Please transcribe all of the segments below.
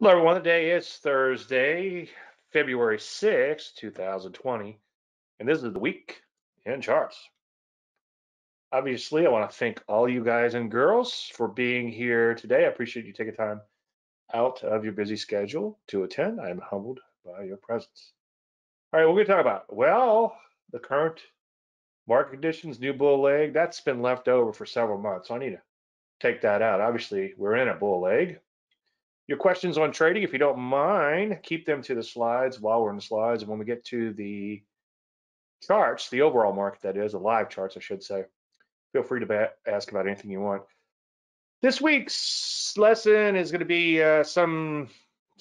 Hello everyone, today is Thursday, February 6, 2020, and this is the Week in Charts. Obviously, I want to thank all you guys and girls for being here today. I appreciate you taking time out of your busy schedule to attend. I am humbled by your presence. All right, what are we going to talk about? Well, the current market conditions, new bull leg, that's been left over for several months, so I need to take that out. Obviously, we're in a bull leg. Your questions on trading, if you don't mind, keep them to the slides while we're in the slides. And when we get to the charts, the overall market, that is, the live charts, I should say, feel free to ask about anything you want. This week's lesson is going to be some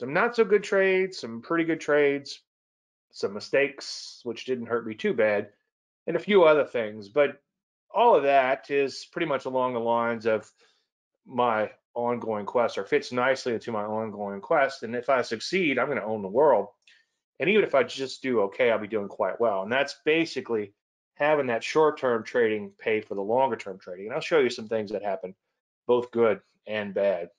not so good trades, some pretty good trades, some mistakes, which didn't hurt me too bad, and a few other things. But all of that is pretty much along the lines of my ongoing quest, or fits nicely into my ongoing quest. And if I succeed, I'm going to own the world. And even if I just do okay, I'll be doing quite well. And that's basically having that short-term trading pay for the longer-term trading. And I'll show you some things that happen, both good and bad.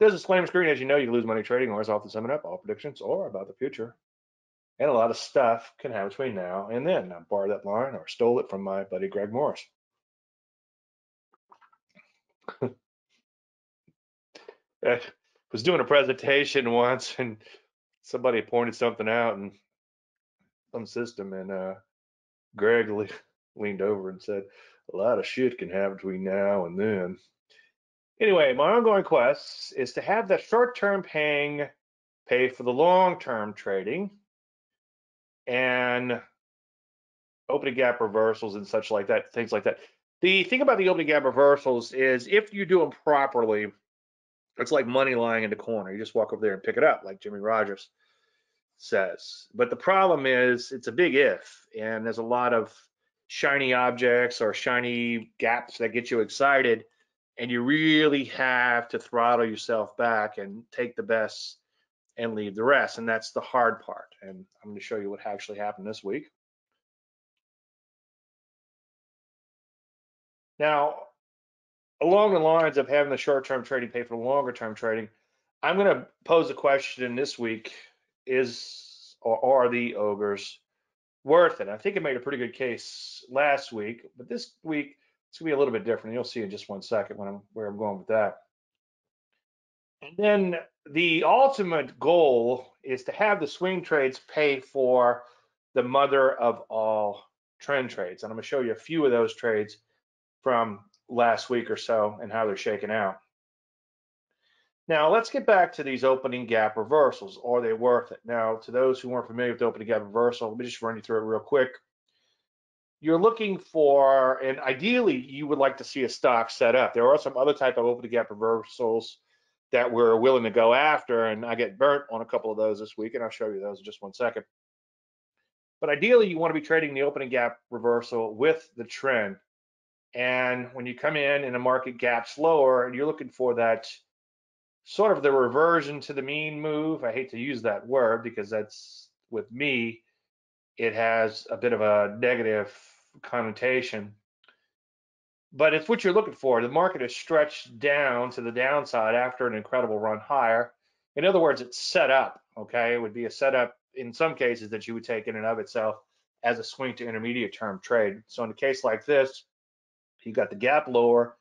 There's a slam screen. As you know, you can lose money trading, or as often summing up all predictions or about the future. And a lot of stuff can happen between now and then. I borrowed that line or stole it from my buddy Greg Morris. I was doing a presentation once, and somebody pointed something out and some system, and Greg leaned over and said, "A lot of shit can happen between now and then." Anyway, my ongoing quest is to have that short-term paying pay for the long-term trading, and opening gap reversals and such like that, things like that. The thing about the opening gap reversals is if you do them properly, it's like money lying in the corner. You just walk over there and pick it up, like Jimmy Rogers says. But the problem is it's a big if, and there's a lot of shiny objects or shiny gaps that get you excited, and you really have to throttle yourself back and take the best and leave the rest, and that's the hard part. And I'm going to show you what actually happened this week. Now, along the lines of having the short-term trading pay for the longer-term trading, I'm going to pose a question this week: is or are the ogres worth it? I think I made a pretty good case last week, but this week it's going to be a little bit different. You'll see in just one second where I'm going with that. And then the ultimate goal is to have the swing trades pay for the mother of all trend trades, and I'm going to show you a few of those trades from last week or so and how they're shaking out. Now let's get back to these opening gap reversals. Are they worth it? Now, to those who weren't familiar with the opening gap reversal, let me just run you through it real quick. You're looking for, and ideally you would like to see a stock set up. There are some other type of opening gap reversals that we're willing to go after, and I get burnt on a couple of those this week, and I'll show you those in just one second. But ideally you want to be trading the opening gap reversal with the trend. And when you come in and the market gaps lower, and you're looking for that sort of the reversion to the mean move, I hate to use that word because that's, with me, it has a bit of a negative connotation. But it's what you're looking for. The market is stretched down to the downside after an incredible run higher. In other words, it's set up, okay? It would be a setup in some cases that you would take in and of itself as a swing to intermediate term trade. So in a case like this, you got the gap lower,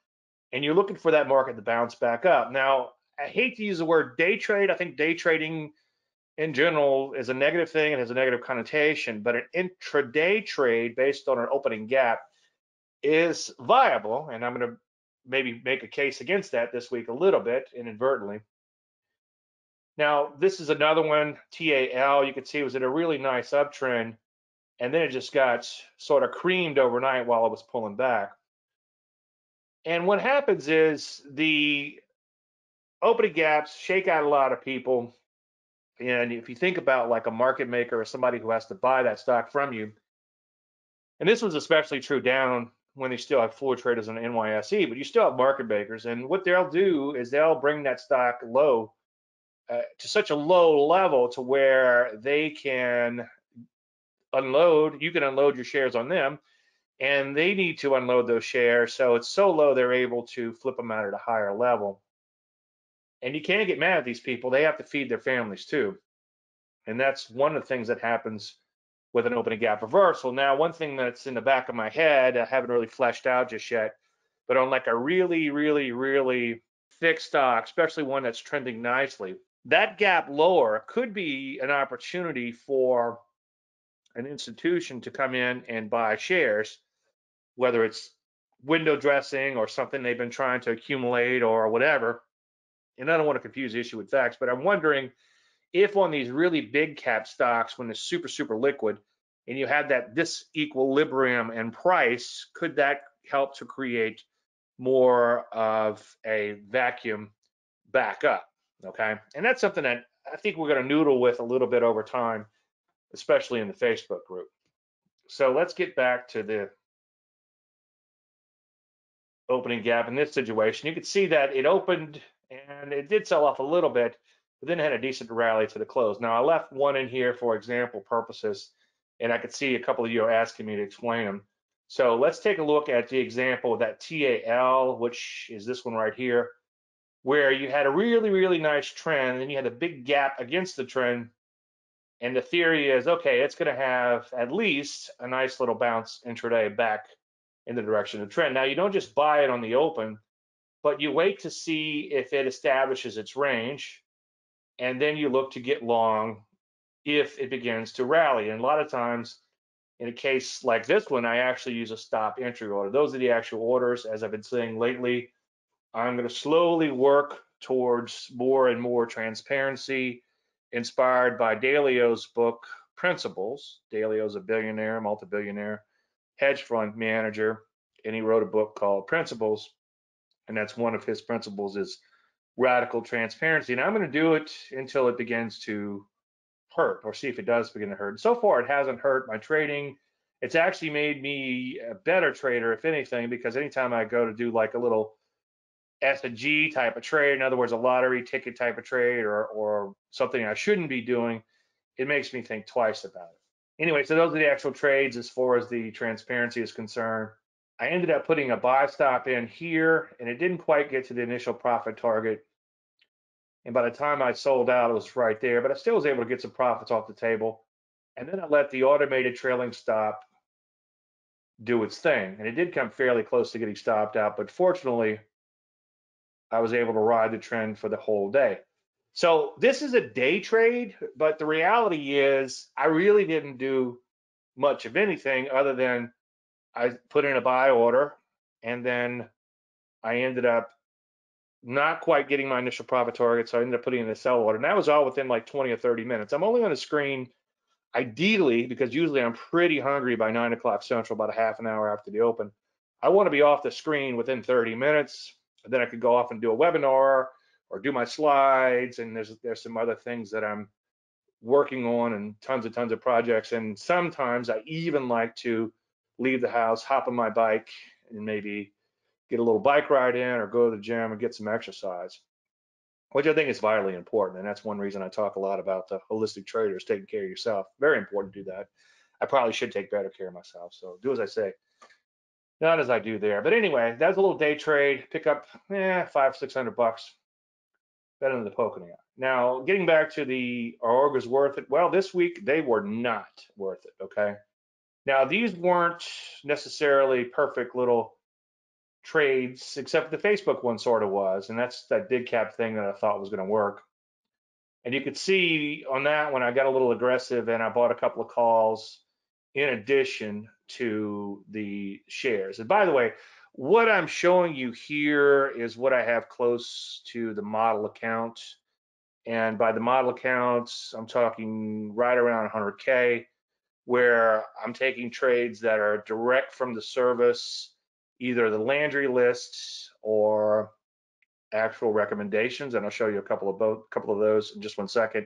and you're looking for that market to bounce back up. Now, I hate to use the word day trade. I think day trading in general is a negative thing and has a negative connotation, but an intraday trade based on an opening gap is viable, and I'm going to maybe make a case against that this week a little bit inadvertently. Now, this is another one, TAL. You can see it was in a really nice uptrend, and then it just got sort of creamed overnight while it was pulling back. And what happens is the opening gaps shake out a lot of people. And if you think about like a market maker or somebody who has to buy that stock from you, and this was especially true down when they still have floor traders on the NYSE, but you still have market makers. And what they'll do is they'll bring that stock low to such a low level to where they can unload. You can unload your shares on them, and they need to unload those shares, so it's so low they're able to flip them out at a higher level. And you can't get mad at these people. They have to feed their families too. And that's one of the things that happens with an opening gap reversal. Now, one thing that's in the back of my head, I haven't really fleshed out just yet, but on like a really, really, really thick stock, especially one that's trending nicely, that gap lower could be an opportunity for an institution to come in and buy shares, whether it's window dressing or something they've been trying to accumulate or whatever. And I don't want to confuse the issue with facts, but I'm wondering if on these really big cap stocks, when they're super, super liquid, and you have that disequilibrium in price, could that help to create more of a vacuum back up? Okay, and that's something that I think we're going to noodle with a little bit over time, especially in the Facebook group. So let's get back to the opening gap in this situation. You can see that it opened and it did sell off a little bit, but then it had a decent rally to the close. Now I left one in here for example purposes, and I could see a couple of you are asking me to explain them. So let's take a look at the example of that TAL, which is this one right here, where you had a really, really nice trend, and then you had a big gap against the trend. And the theory is, okay, it's going to have at least a nice little bounce intraday back in the direction of the trend. Now, you don't just buy it on the open, but you wait to see if it establishes its range, and then you look to get long if it begins to rally. And a lot of times, in a case like this one, I actually use a stop entry order. Those are the actual orders, as I've been saying lately. I'm going to slowly work towards more and more transparency, inspired by Dalio's book, Principles. Dalio's a billionaire, multi-billionaire, hedge fund manager, and he wrote a book called Principles, and that's one of his principles is radical transparency. And I'm going to do it until it begins to hurt, or see if it does begin to hurt. And so far, it hasn't hurt my trading. It's actually made me a better trader, if anything, because anytime I go to do like a little S&G type of trade, in other words, a lottery ticket type of trade, or something I shouldn't be doing, it makes me think twice about it. Anyway, so those are the actual trades as far as the transparency is concerned. I ended up putting a buy stop in here, and it didn't quite get to the initial profit target. And by the time I sold out, it was right there, but I still was able to get some profits off the table. And then I let the automated trailing stop do its thing. And it did come fairly close to getting stopped out, but fortunately, I was able to ride the trend for the whole day. So this is a day trade, but the reality is I really didn't do much of anything other than I put in a buy order, and then I ended up not quite getting my initial profit target, so I ended up putting in a sell order, and that was all within like 20 or 30 minutes. I'm only on the screen ideally, because usually I'm pretty hungry by 9 o'clock Central, about a half an hour after the open. I want to be off the screen within 30 minutes. Then I could go off and do a webinar or do my slides, and there's some other things that I'm working on, and tons of projects. And sometimes I even like to leave the house, hop on my bike, and maybe get a little bike ride in, or go to the gym and get some exercise, which I think is vitally important. And that's one reason I talk a lot about the holistic traders, taking care of yourself. Very important to do that. I probably should take better care of myself, so do as I say, not as I do there. But anyway, that was a little day trade. Pick up $500-$600, better than the poker. Now, getting back to the Orga's worth it. Well, this week they were not worth it. Okay. Now these weren't necessarily perfect little trades, except the Facebook one sort of was, and that's that big cap thing that I thought was going to work. And you could see on that one, I got a little aggressive and I bought a couple of calls in addition to the shares. And by the way, what I'm showing you here is what I have close to the model account. And by the model accounts, I'm talking right around 100K, where I'm taking trades that are direct from the service, either the Landry lists or actual recommendations. And I'll show you a couple of those in just one second,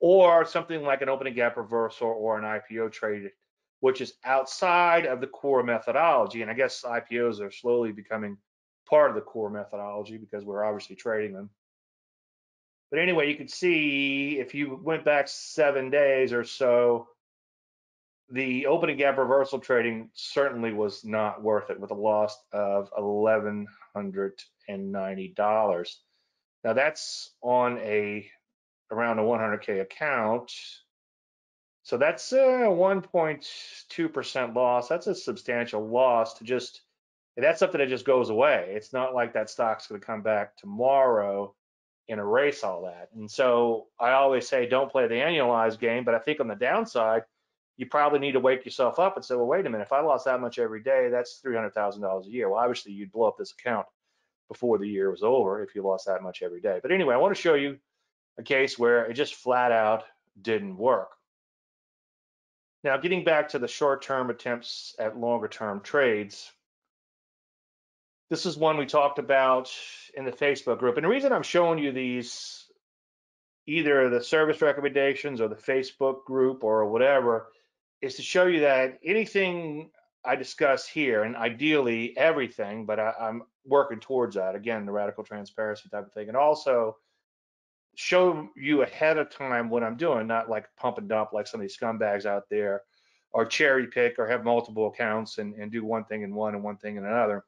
or something like an opening gap reversal or an IPO trade, which is outside of the core methodology. And I guess IPOs are slowly becoming part of the core methodology because we're obviously trading them. But anyway, you can see if you went back 7 days or so, the opening gap reversal trading certainly was not worth it, with a loss of $1,190. Now that's on around a 100K account. So that's a 1.2% loss. That's a substantial loss to just, that's something that just goes away. It's not like that stock's going to come back tomorrow and erase all that. And so I always say, don't play the annualized game, but I think on the downside, you probably need to wake yourself up and say, well, wait a minute, if I lost that much every day, that's $300,000 a year. Well, obviously you'd blow up this account before the year was over if you lost that much every day. But anyway, I want to show you a case where it just flat out didn't work. Now, getting back to the short-term attempts at longer-term trades, this is one we talked about in the Facebook group. And the reason I'm showing you these, either the service recommendations or the Facebook group or whatever, is to show you that anything I discuss here, and ideally everything, but I'm working towards that, again, the radical transparency type of thing, and also show you ahead of time what I'm doing, not like pump and dump like some of these scumbags out there, or cherry pick or have multiple accounts and do one thing in one and one thing in another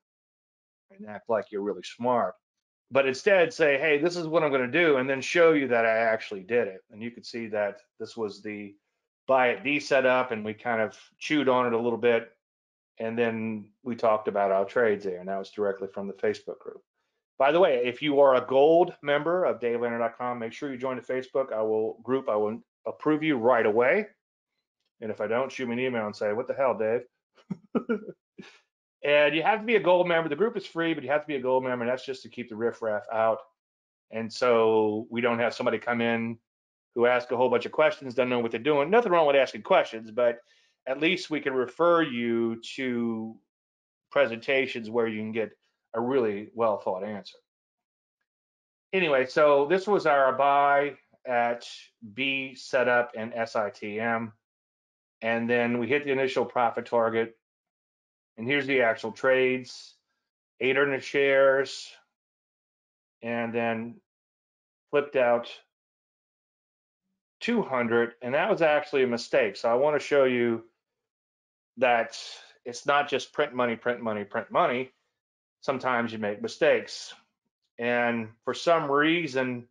and act like you're really smart. But instead say, hey, this is what I'm going to do, and then show you that I actually did it. And you can see that this was the buy at D setup, and we kind of chewed on it a little bit. And then we talked about our trades there, and that was directly from the Facebook group. By the way, if you are a gold member of DaveLander.com, make sure you join the Facebook group. I will approve you right away. And if I don't, shoot me an email and say, what the hell, Dave? And you have to be a gold member. The group is free, but you have to be a gold member, and that's just to keep the riffraff out. And so we don't have somebody come in who asks a whole bunch of questions, doesn't know what they're doing. Nothing wrong with asking questions, but at least we can refer you to presentations where you can get a really well thought answer. Anyway, so this was our buy at B setup and SITM. And then we hit the initial profit target. And here's the actual trades, 800 shares, and then flipped out 200. And that was actually a mistake. So I want to show you that it's not just print money, print money, print money. Sometimes you make mistakes. And for some reason,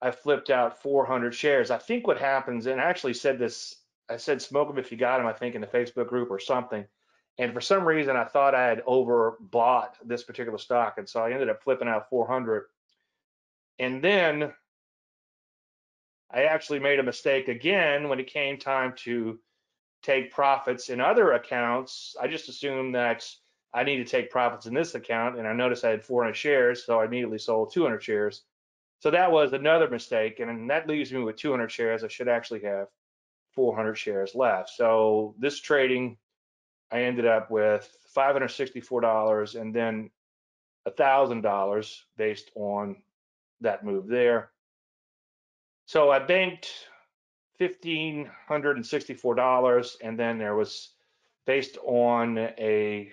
I flipped out 400 shares. I think what happens, and I actually said this, I said, smoke them if you got them, I think in the Facebook group or something. And for some reason, I thought I had overbought this particular stock. And so I ended up flipping out 400. And then I actually made a mistake again when it came time to take profits in other accounts. I just assumed that I need to take profits in this account. And I noticed I had 400 shares, so I immediately sold 200 shares. So that was another mistake. And that leaves me with 200 shares. I should actually have 400 shares left. So this trading, I ended up with $564 and then $1,000 based on that move there. So I banked $1,564, and then there was, based on a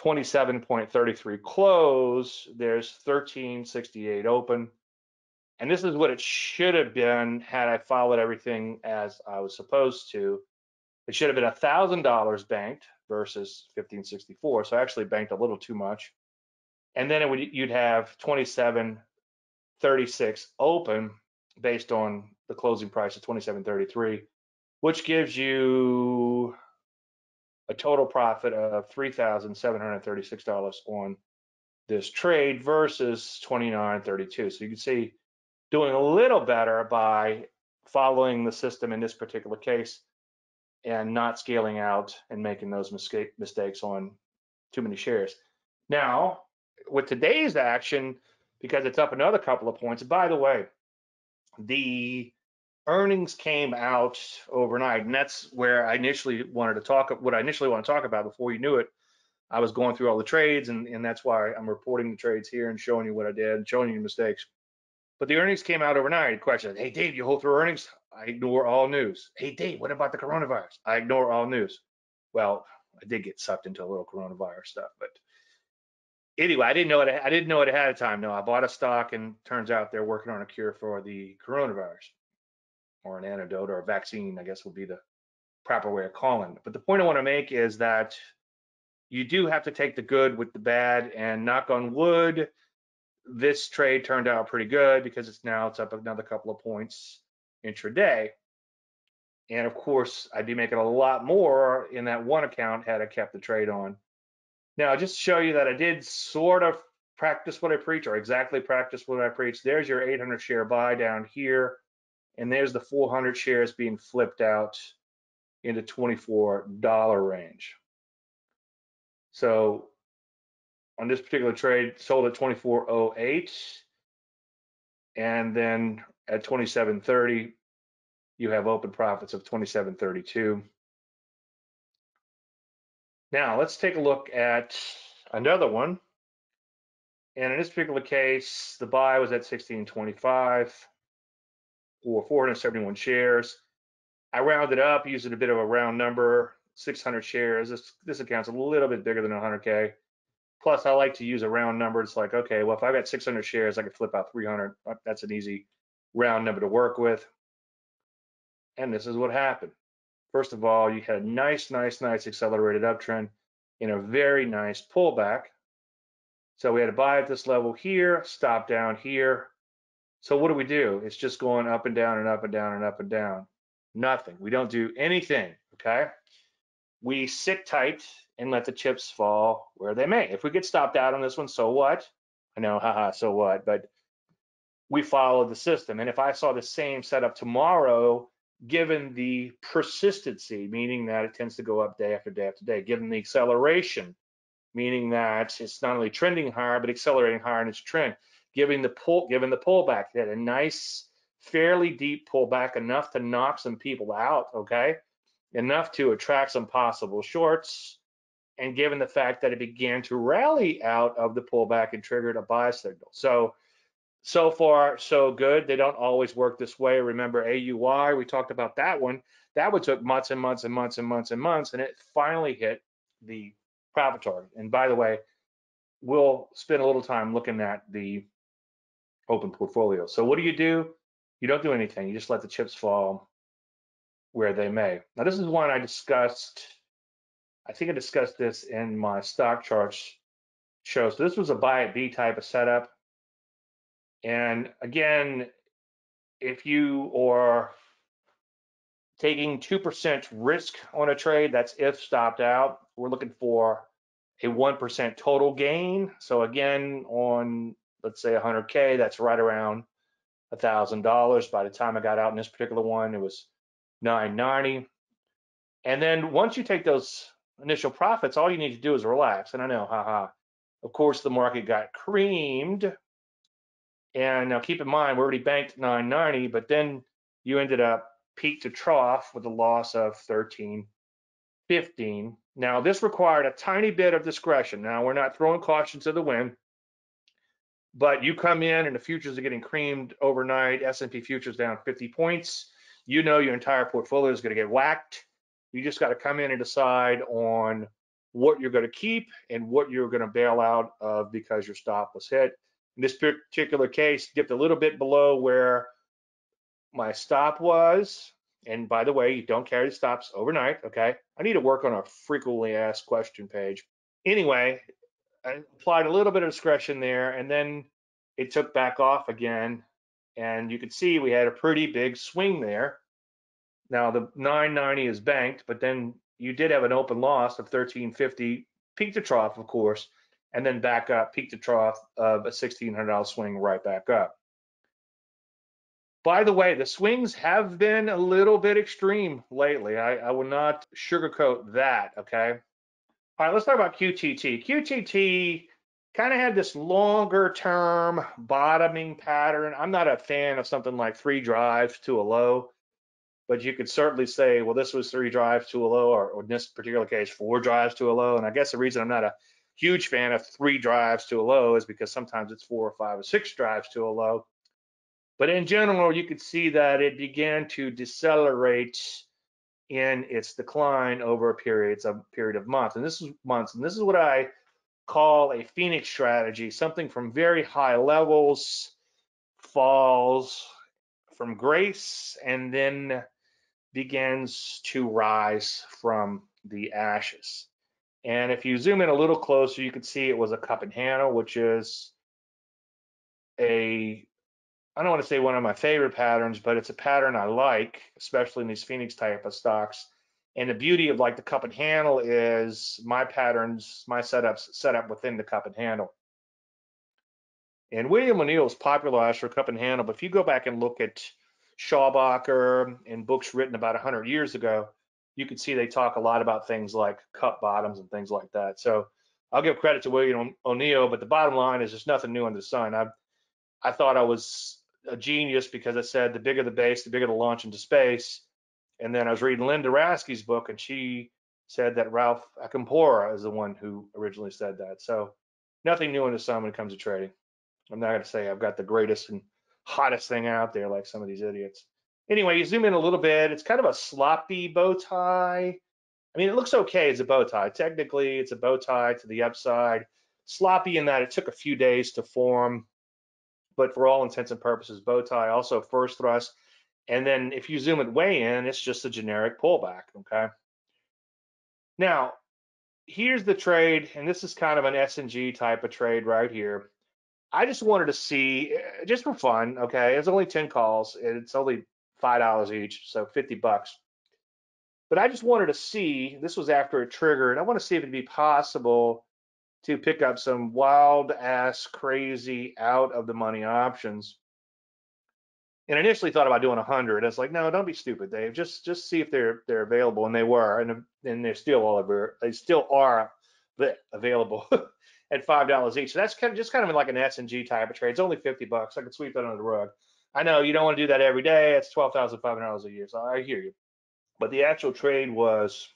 27.33 close, there's 13.68 open. And this is what it should have been had I followed everything as I was supposed to. It should have been $1,000 banked versus $1,564, so I actually banked a little too much. And then it would, you'd have 27.36 open based on the closing price of 27.33, which gives you a total profit of $3,736 on this trade versus 29.32. So you can see doing a little better by following the system in this particular case, and not scaling out and making those mistakes on too many shares. Now, with today's action, because it's up another couple of points, by the way, the earnings came out overnight, and that's where I initially wanted to talk, what I initially want to talk about before you knew it. I was going through all the trades, and that's why I'm reporting the trades here and showing you what I did and showing you mistakes. But the earnings came out overnight. Question, hey, Dave, you hold through earnings? I ignore all news. Hey, Dave, what about the coronavirus? I ignore all news. Well, I did get sucked into a little coronavirus stuff, but anyway, I didn't know it ahead of time. No, I bought a stock, and turns out they're working on a cure for the coronavirus, or an antidote, or a vaccine, I guess would be the proper way of calling it. But the point I want to make is that you do have to take the good with the bad, and knock on wood, this trade turned out pretty good because it's up another couple of points intraday. And of course, I'd be making a lot more in that one account had I kept the trade on. Now, just to show you that I did sort of practice what I preach, or exactly practice what I preach, there's your 800 share buy down here, and there's the 400 shares being flipped out in the $24 range. So on this particular trade, sold at $24.08, and then at $27.30, you have open profits of $27.32. Now let's take a look at another one. And in this particular case, the buy was at $16.25 or 471 shares. I rounded up using a bit of a round number, 600 shares. This account's a little bit bigger than 100K. Plus, I like to use a round number. It's like, okay, well, if I've got 600 shares, I could flip out 300. That's an easy round number to work with. And this is what happened. First of all, you had a nice accelerated uptrend in a very nice pullback. So we had a buy at this level here, stop down here. So what do we do? It's just going up and down and up and down and up and down. Nothing. We don't do anything, okay? We sit tight and let the chips fall where they may. If we get stopped out on this one, so what? I know, haha, so what? But we follow the system. And if I saw the same setup tomorrow, given the persistency, meaning that it tends to go up day after day after day, given the acceleration, meaning that it's not only trending higher, but accelerating higher in its trend, given the pullback, that a nice, fairly deep pullback, enough to knock some people out, okay? Enough to attract some possible shorts. And given the fact that it began to rally out of the pullback and triggered a buy signal. So far, so good. They don't always work this way. Remember AUY, we talked about that one. That one took months and months and months and months and months, and it finally hit the profit target. And by the way, we'll spend a little time looking at the open portfolio. So what do? You don't do anything. You just let the chips fall where they may. Now, this is one I discussed. I think I discussed this in my stock charts show. So this was a buy at B type of setup. And again, if you are taking 2% risk on a trade, that's if stopped out. We're looking for a 1% total gain. So again, on let's say 100K, that's right around $1,000. By the time I got out in this particular one, it was $990. And then once you take those initial profits, all you need to do is relax. And I know, haha. Of course, the market got creamed. And now keep in mind, we already banked 990, but then you ended up peak to trough with a loss of 1315. Now, this required a tiny bit of discretion. Now, we're not throwing caution to the wind, but you come in and the futures are getting creamed overnight. S&P futures down 50 points. You know your entire portfolio is going to get whacked. You just got to come in and decide on what you're going to keep and what you're going to bail out of because your stop was hit. In this particular case, dipped a little bit below where my stop was. And by the way, you don't carry the stops overnight, okay? I need to work on a frequently asked question page. Anyway, I applied a little bit of discretion there, and then it took back off again. And you can see we had a pretty big swing there. Now, the 990 is banked, but then you did have an open loss of 1350, peak to trough, of course, and then back up, peak to trough of a $1,600 swing right back up. By the way, the swings have been a little bit extreme lately. I will not sugarcoat that, okay? All right, let's talk about QTT. QTT kind of had this longer term bottoming pattern. I'm not a fan of something like three drives to a low, but you could certainly say, well, this was three drives to a low, or in this particular case, four drives to a low. And I guess the reason I'm not a huge fan of three drives to a low is because sometimes it's four or five or six drives to a low. But in general, you could see that it began to decelerate in its decline over a period of months. And this is months. And this is what I call a Phoenix strategy, something from very high levels, falls from grace, and then begins to rise from the ashes. And if you zoom in a little closer, you can see it was a cup and handle, which is a, I don't want to say one of my favorite patterns, but it's a pattern I like, especially in these Phoenix type of stocks. And the beauty of like the cup and handle is my patterns, my setups set up within the cup and handle. And William O'Neill is popularized for cup and handle, but if you go back and look at Schaubacher and books written about 100 years ago, you can see they talk a lot about things like cup bottoms and things like that. So I'll give credit to William O'Neill, but the bottom line is there's nothing new under the sun. I thought I was a genius because I said the bigger the base, the bigger the launch into space. And then I was reading Linda Raschke's book, and she said that Ralph Acampora is the one who originally said that. So nothing new under the sun when it comes to trading. I'm not going to say I've got the greatest and hottest thing out there like some of these idiots. Anyway, you zoom in a little bit. It's kind of a sloppy bow tie. I mean, it looks okay as a bow tie. Technically, it's a bow tie to the upside. Sloppy in that it took a few days to form, but for all intents and purposes, bow tie, also first thrust. And then if you zoom it way in, it's just a generic pullback, okay? Now, here's the trade, and this is kind of an S&G type of trade right here. I just wanted to see, just for fun, okay? It's only 10 calls, and it's only $5 each, so 50 bucks. But I just wanted to see, this was after a trigger, and I want to see if it'd be possible to pick up some wild ass crazy out of the money options. And initially thought about doing 100. I was like, no, don't be stupid, Dave. Just see if they're available, and they were, and they're still all over. They still are available at $5 each. So that's kind of like an S&G type of trade. It's only 50 bucks. I could sweep that under the rug. I know you don't want to do that every day. It's $12,500 a year. So I hear you. But the actual trade was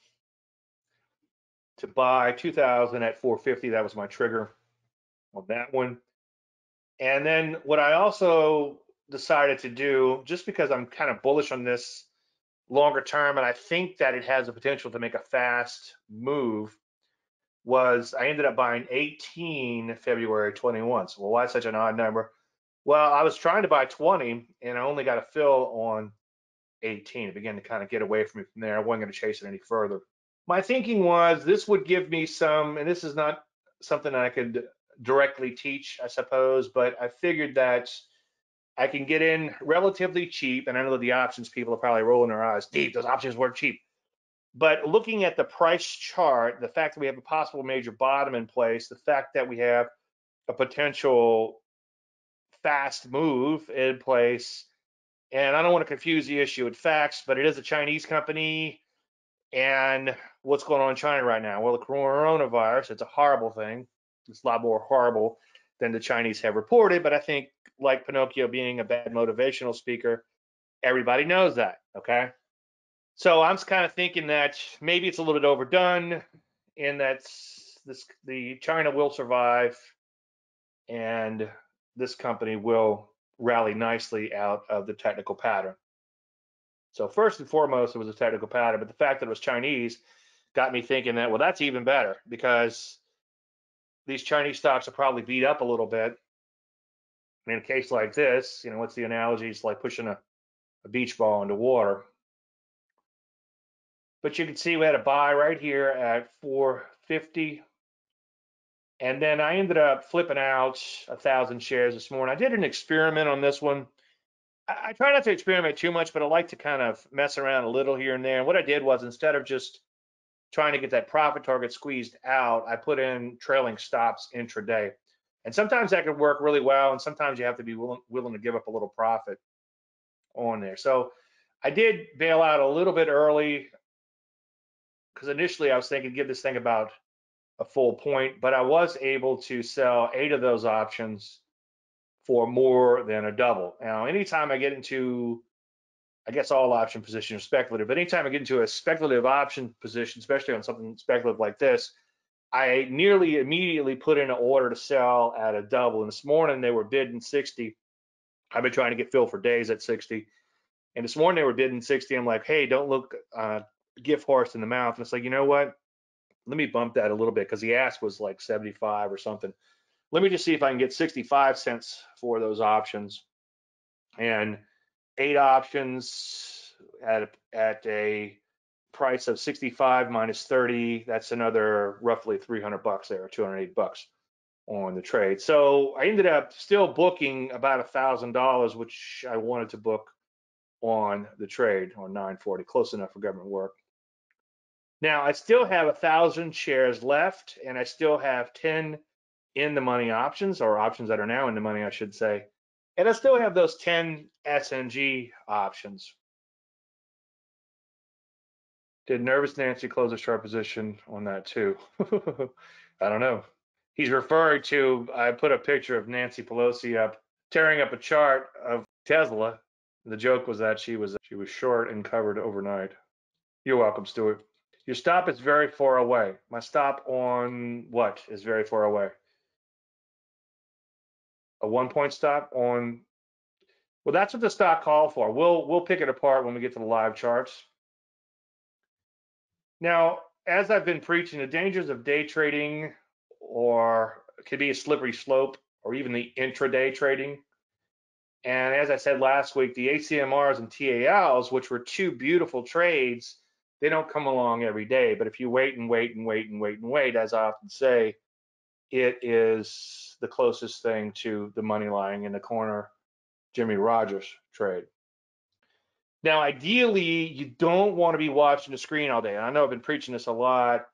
to buy 2,000 at 450. That was my trigger on that one. And then what I also decided to do, just because I'm kind of bullish on this longer term, and I think that it has the potential to make a fast move, was I ended up buying 18 February 21. So, well, why such an odd number? Well, I was trying to buy 20, and I only got a fill on 18. It began to kind of get away from me from there. I wasn't going to chase it any further. My thinking was this would give me some, and this is not something I could directly teach, I suppose, but I figured that I can get in relatively cheap, and I know that the options people are probably rolling their eyes deep. Those options weren't cheap. But looking at the price chart, the fact that we have a possible major bottom in place, the fact that we have a potential fast move in place, and I don't want to confuse the issue with facts, but it is a Chinese company. And what's going on in China right now? Well, the coronavirus, it's a horrible thing. It's a lot more horrible than the Chinese have reported, but I think, like Pinocchio being a bad motivational speaker, everybody knows that, okay? So I'm kind of thinking that maybe it's a little bit overdone, and that's this, the China will survive, and this company will rally nicely out of the technical pattern. So first and foremost, it was a technical pattern, but the fact that it was Chinese got me thinking that, well, that's even better, because these Chinese stocks are probably beat up a little bit. And in a case like this, you know, what's the analogy? It's like pushing a beach ball into water. But you can see we had a buy right here at 450. And then I ended up flipping out 1,000 shares this morning. I did an experiment on this one. I try not to experiment too much, but I like to kind of mess around a little here and there. And what I did was, instead of just trying to get that profit target squeezed out, I put in trailing stops intraday. And sometimes that can work really well, and sometimes you have to be willing to give up a little profit on there. So I did bail out a little bit early, because initially I was thinking give this thing about a full point, but I was able to sell 8 of those options for more than a double. Now, anytime I get into, I guess all option positions are speculative, but anytime I get into a speculative option position, especially on something speculative like this, I nearly immediately put in an order to sell at a double. And this morning they were bidding 60. I've been trying to get filled for days at 60. And this morning they were bidding 60. I'm like, hey, don't look gift horse in the mouth. And it's like, you know what? Let me bump that a little bit, because the ask was like 75 or something. Let me just see if I can get 65 cents for those options. And 8 options at a price of 65 minus 30, that's another roughly 300 bucks there, or 208 bucks. on the trade. So I ended up still booking about $1,000, which I wanted to book on the trade on 940, close enough for government work. Now I still have 1,000 shares left, and I still have 10 in the money options, or options that are now in the money, I should say. And I still have those 10 SNG options. Did Nervous Nancy close a short position on that too? I don't know. He's referring to, I put a picture of Nancy Pelosi up, tearing up a chart of Tesla. The joke was that she was short and covered overnight. You're welcome, Stuart. Your stop is very far away. My stop on what is very far away? A 1 point stop on, well, that's what the stock called for. We'll pick it apart when we get to the live charts. Now, as I've been preaching, the dangers of day trading, or it could be a slippery slope, or even the intraday trading. And as I said last week, the ACMRs and TALs, which were two beautiful trades, they don't come along every day. But if you wait and wait and wait and wait and wait, as I often say, it is the closest thing to the money lying in the corner Jimmy Rogers trade. Now, ideally, you don't want to be watching the screen all day. And I know I've been preaching this a lot,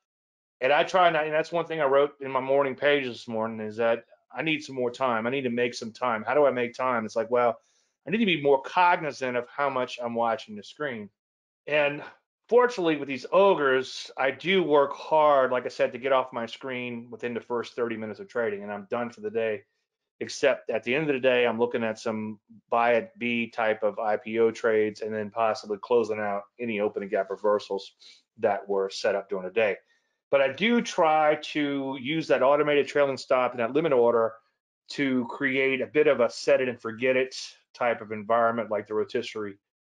and I try not, and that's one thing I wrote in my morning page this morning, is that I need some more time. I need to make some time. How do I make time? It's like, well, I need to be more cognizant of how much I'm watching the screen. And fortunately, with these ogres, I do work hard, like I said, to get off my screen within the first 30 minutes of trading, and I'm done for the day. Except at the end of the day, I'm looking at some buy at B type of IPO trades, and then possibly closing out any opening gap reversals that were set up during the day. But I do try to use that automated trailing stop and that limit order to create a bit of a set it and forget it type of environment, like the rotisserie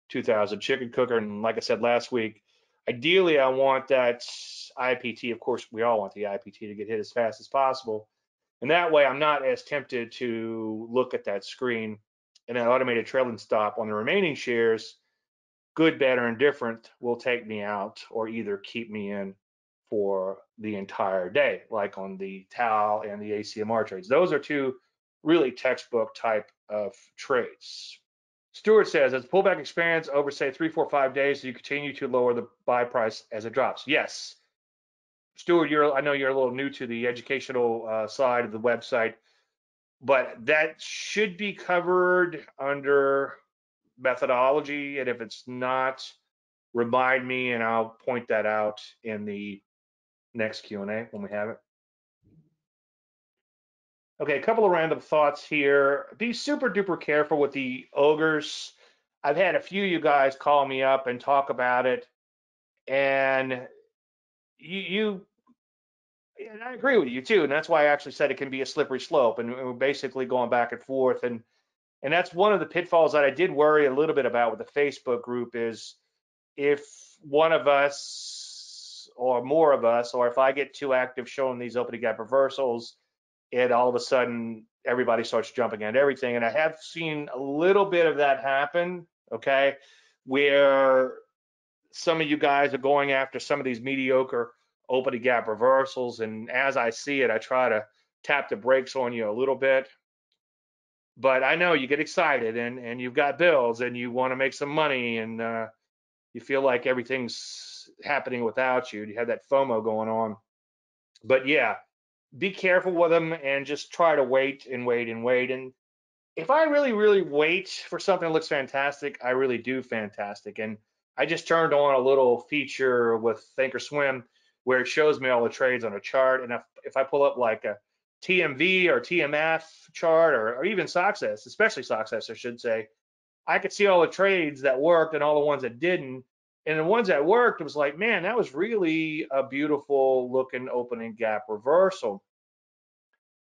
2000 chicken cooker. And like I said last week, ideally I want that IPT. Of course, we all want the IPT to get hit as fast as possible. And that way I'm not as tempted to look at that screen. And that automated trailing stop on the remaining shares, good, bad, or indifferent, will take me out or either keep me in for the entire day, like on the TAL and the ACMR trades. Those are two really textbook type of trades. Stewart says, as the pullback expands over, say, 3, 4, 5 days, do you continue to lower the buy price as it drops? Yes. Stuart, I know you're a little new to the educational side of the website, but that should be covered under methodology. And if it's not, remind me and I'll point that out in the next Q&A when we have it. Okay, a couple of random thoughts here. Be super duper careful with the ogres. I've had a few of you guys call me up and talk about it, and and I agree with you too, and that's why I actually said it can be a slippery slope, and we're basically going back and forth, and that's one of the pitfalls that I did worry a little bit about with the Facebook group, is if one of us or more of us, or if I get too active showing these opening gap reversals, and all of a sudden everybody starts jumping at everything. And I have seen a little bit of that happen, okay, where some of you guys are going after some of these mediocre opening gap reversals, and as I see it, I try to tap the brakes on you a little bit. But I know you get excited, and you've got bills, and you want to make some money, and you feel like everything's happening without you. You have that FOMO going on. But yeah, be careful with them, and just try to wait and wait and wait. And if I really, really wait for something that looks fantastic, I really do fantastic. And I just turned on a little feature with Thinkorswim where it shows me all the trades on a chart. And if I pull up like a TMV or TMF chart, or even SOXS, especially SOXS, I should say, I could see all the trades that worked and all the ones that didn't. And the ones that worked, it was like, man, that was really a beautiful looking opening gap reversal.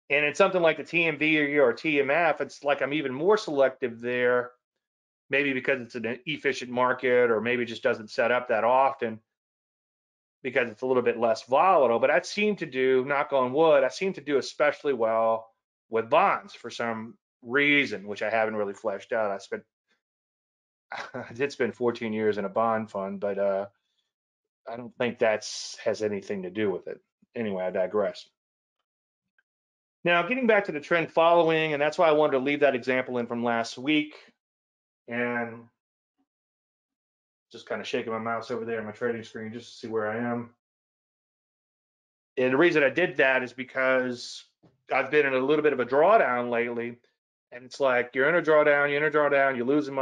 And it's something like the TMV or TMF, it's like I'm even more selective there, maybe because it's an efficient market, or maybe it just doesn't set up that often because it's a little bit less volatile. But I seem to do, knock on wood, I seem to do especially well with bonds for some reason, which I haven't really fleshed out. I did spend 14 years in a bond fund, but I don't think that has anything to do with it. Anyway, I digress. Now, getting back to the trend following, and that's why I wanted to leave that example in from last week, and just kind of shaking my mouse over there on my trading screen just to see where I am. And the reason I did that is because I've been in a little bit of a drawdown lately, and it's like you're in a drawdown, you're losing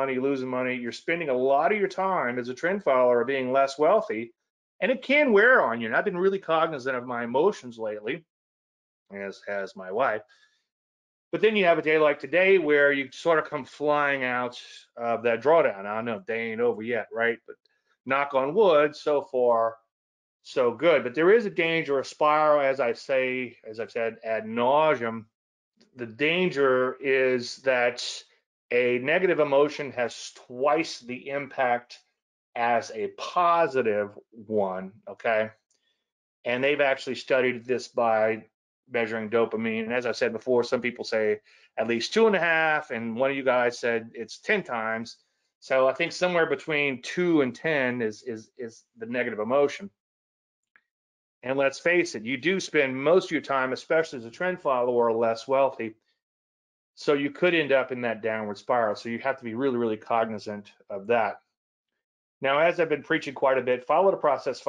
money, you're spending a lot of your time as a trend follower being less wealthy, and it can wear on you. And I've been really cognizant of my emotions lately, as has my wife. But then you have a day like today where you sort of come flying out of that drawdown. I know day ain't over yet, right? But knock on wood, so far, so good. But there is a danger of spiral, as I say, as I've said ad nauseum. The danger is that a negative emotion has twice the impact as a positive one, okay? And they've actually studied this by measuring dopamine, and as I said before, some people say at least 2.5, and one of you guys said it's 10 times. So I think somewhere between 2 and 10 is the negative emotion. And let's face it, you do spend most of your time, especially as a trend follower, or less wealthy, so you could end up in that downward spiral. So you have to be really cognizant of that. Now, as I've been preaching quite a bit, follow the process and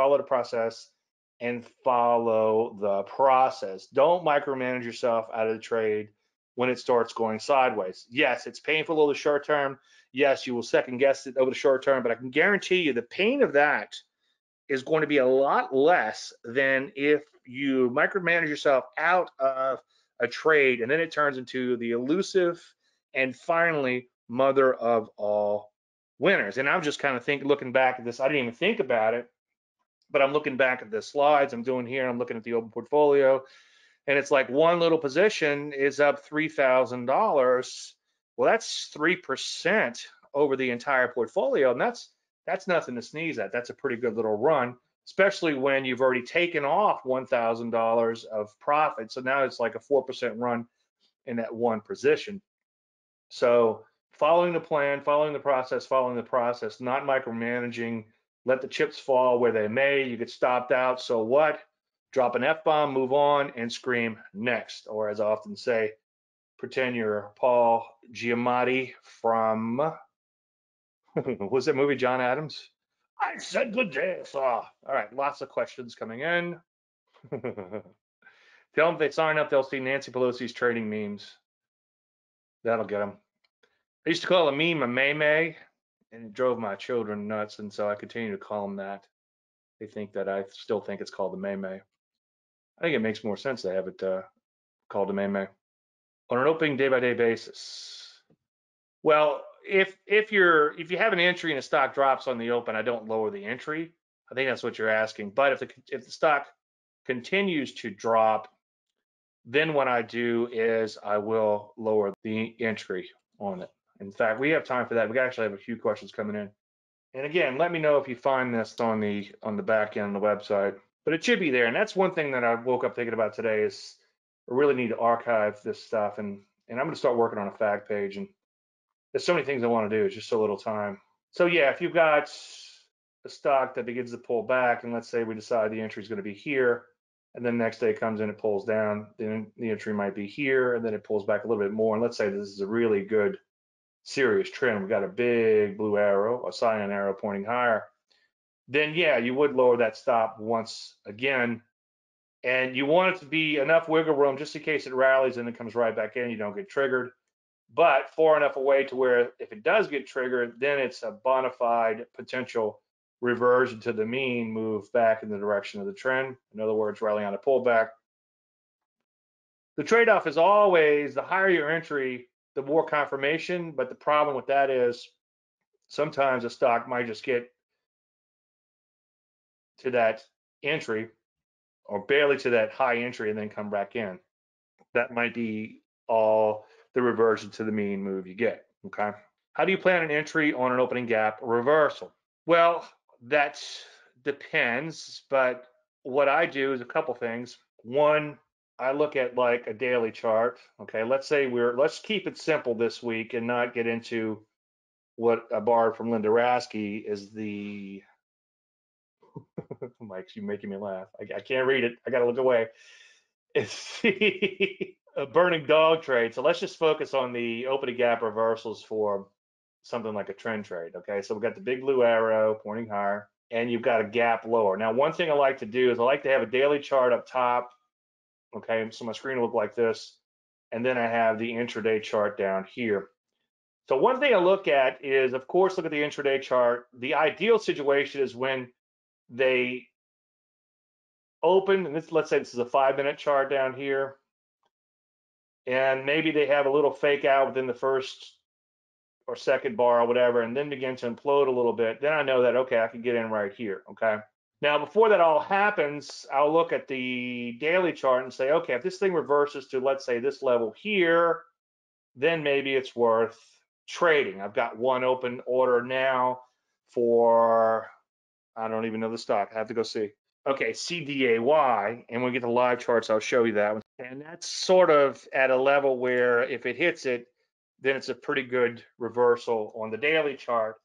follow the process. Don't micromanage yourself out of the trade when it starts going sideways. Yes, it's painful over the short term. Yes, you will second guess it over the short term, but I can guarantee you the pain of that is going to be a lot less than if you micromanage yourself out of a trade and then it turns into the elusive and finally mother of all winners. And I'm just kind of looking back at this. I didn't even think about it, but I'm looking back at the slides I'm doing here, and I'm looking at the open portfolio, and it's like one little position is up $3,000. Well, that's 3% over the entire portfolio, and that's nothing to sneeze at. That's a pretty good little run, especially when you've already taken off $1,000 of profit. So now it's like a 4% run in that one position. So following the plan, following the process, not micromanaging. Let the chips fall where they may. You get stopped out, so what? Drop an F-bomb, move on, and scream next. Or as I often say, pretend you're Paul Giamatti from, what was that movie, John Adams? I said good day, sir. All right, lots of questions coming in. Tell them if they sign up, they'll see Nancy Pelosi's trading memes. That'll get them. I used to call a meme a may-may, and it drove my children nuts, and so I continue to call them that. They think that I still think it's called the May-May. I think it makes more sense to have it called the May-May on an opening day-by-day basis. Well, if you have an entry and a stock drops on the open, I don't lower the entry. I think that's what you're asking. But if the stock continues to drop, then what I do is I will lower the entry on it. In fact, we have time for that. We actually have a few questions coming in. And again, let me know if you find this on the back end of the website. But it should be there. And that's one thing that I woke up thinking about today is I really need to archive this stuff. And I'm going to start working on a fact page. And there's so many things I want to do. It's just so little time. So, yeah, if you've got a stock that begins to pull back, and let's say we decide the entry is going to be here, and then next day it comes in, it pulls down, then the entry might be here, and then it pulls back a little bit more. And let's say this is a really good serious trend. We've got a big blue arrow, a cyan arrow pointing higher. Then yeah, you would lower that stop once again. And you want it to be enough wiggle room just in case it rallies and it comes right back in, you don't get triggered. But far enough away to where if it does get triggered, then it's a bona fide potential reversion to the mean, move back in the direction of the trend. In other words, rallying on a pullback. The trade-off is always the higher your entry, the more confirmation, but the problem with that is sometimes a stock might just get to that entry or barely to that high entry and then come back in. That might be all the reversion to the mean move you get, okay? How do you plan an entry on an opening gap reversal? Well, that depends, but what I do is a couple things. One, I look at like a daily chart. Okay, let's say let's keep it simple this week and not get into what I borrowed from Linda Raschke is the, Mike, you're making me laugh. I can't read it. I got to look away. It's the a burning dog trade. So let's just focus on the opening gap reversals for something like a trend trade. Okay, so we've got the big blue arrow pointing higher, and you've got a gap lower. Now, one thing I like to do is I like to have a daily chart up top. Okay, so my screen will look like this, and then I have the intraday chart down here. So one thing I look at is, of course, look at the intraday chart. The ideal situation is when they open, and this, let's say this is a 5-minute chart down here, and maybe they have a little fake out within the first or second bar or whatever, and then begin to implode a little bit. Then I know that, okay, I can get in right here, okay? Now, before that all happens, I'll look at the daily chart and say, okay, if this thing reverses to, let's say, this level here, then maybe it's worth trading. I've got one open order now for, I don't even know the stock. I have to go see. Okay, CDAY, and when we get the live charts, I'll show you that one. And that's sort of at a level where if it hits it, then it's a pretty good reversal on the daily chart.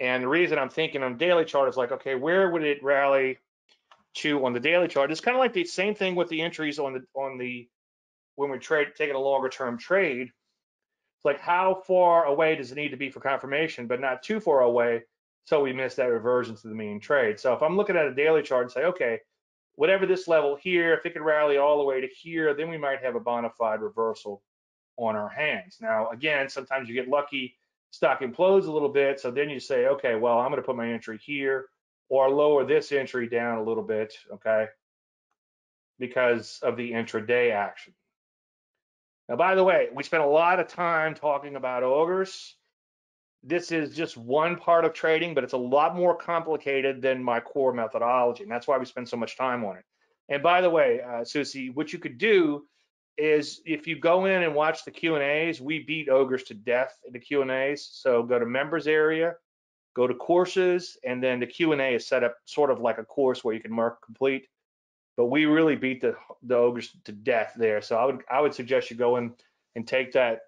And the reason I'm thinking on daily chart is like, okay, where would it rally to on the daily chart? It's kind of like the same thing with the entries on the when we trade, taking a longer term trade. It's like, how far away does it need to be for confirmation, but not too far away, so we miss that reversion to the mean trade. So if I'm looking at a daily chart and say, okay, whatever this level here, if it could rally all the way to here, then we might have a bona fide reversal on our hands. Now, again, sometimes you get lucky, stock implodes a little bit, so then you say, okay, well, I'm gonna put my entry here or lower this entry down a little bit, okay, because of the intraday action. Now, by the way, we spent a lot of time talking about augers. This is just one part of trading, but it's a lot more complicated than my core methodology, and that's why we spend so much time on it. And by the way, Susie, what you could do is if you go in and watch the Q&As, we beat ogres to death in the Q&As. So go to members area, go to courses, and then the Q&A is set up sort of like a course where you can mark complete. But we really beat the ogres to death there. So I would suggest you go in and take that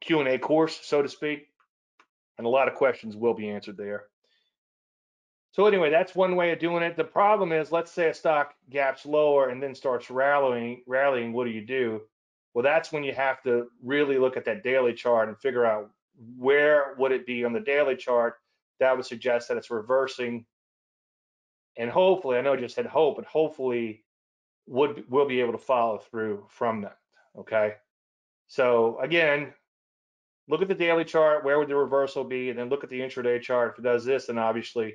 Q&A course, so to speak. And a lot of questions will be answered there. So anyway, that's one way of doing it. The problem is, let's say a stock gaps lower and then starts rallying, what do you do? Well, that's when you have to really look at that daily chart and figure out where would it be on the daily chart that would suggest that it's reversing. And hopefully, I know I just said hope, but hopefully we'll be able to follow through from that, okay? So again, look at the daily chart, where would the reversal be? And then look at the intraday chart. If it does this, then obviously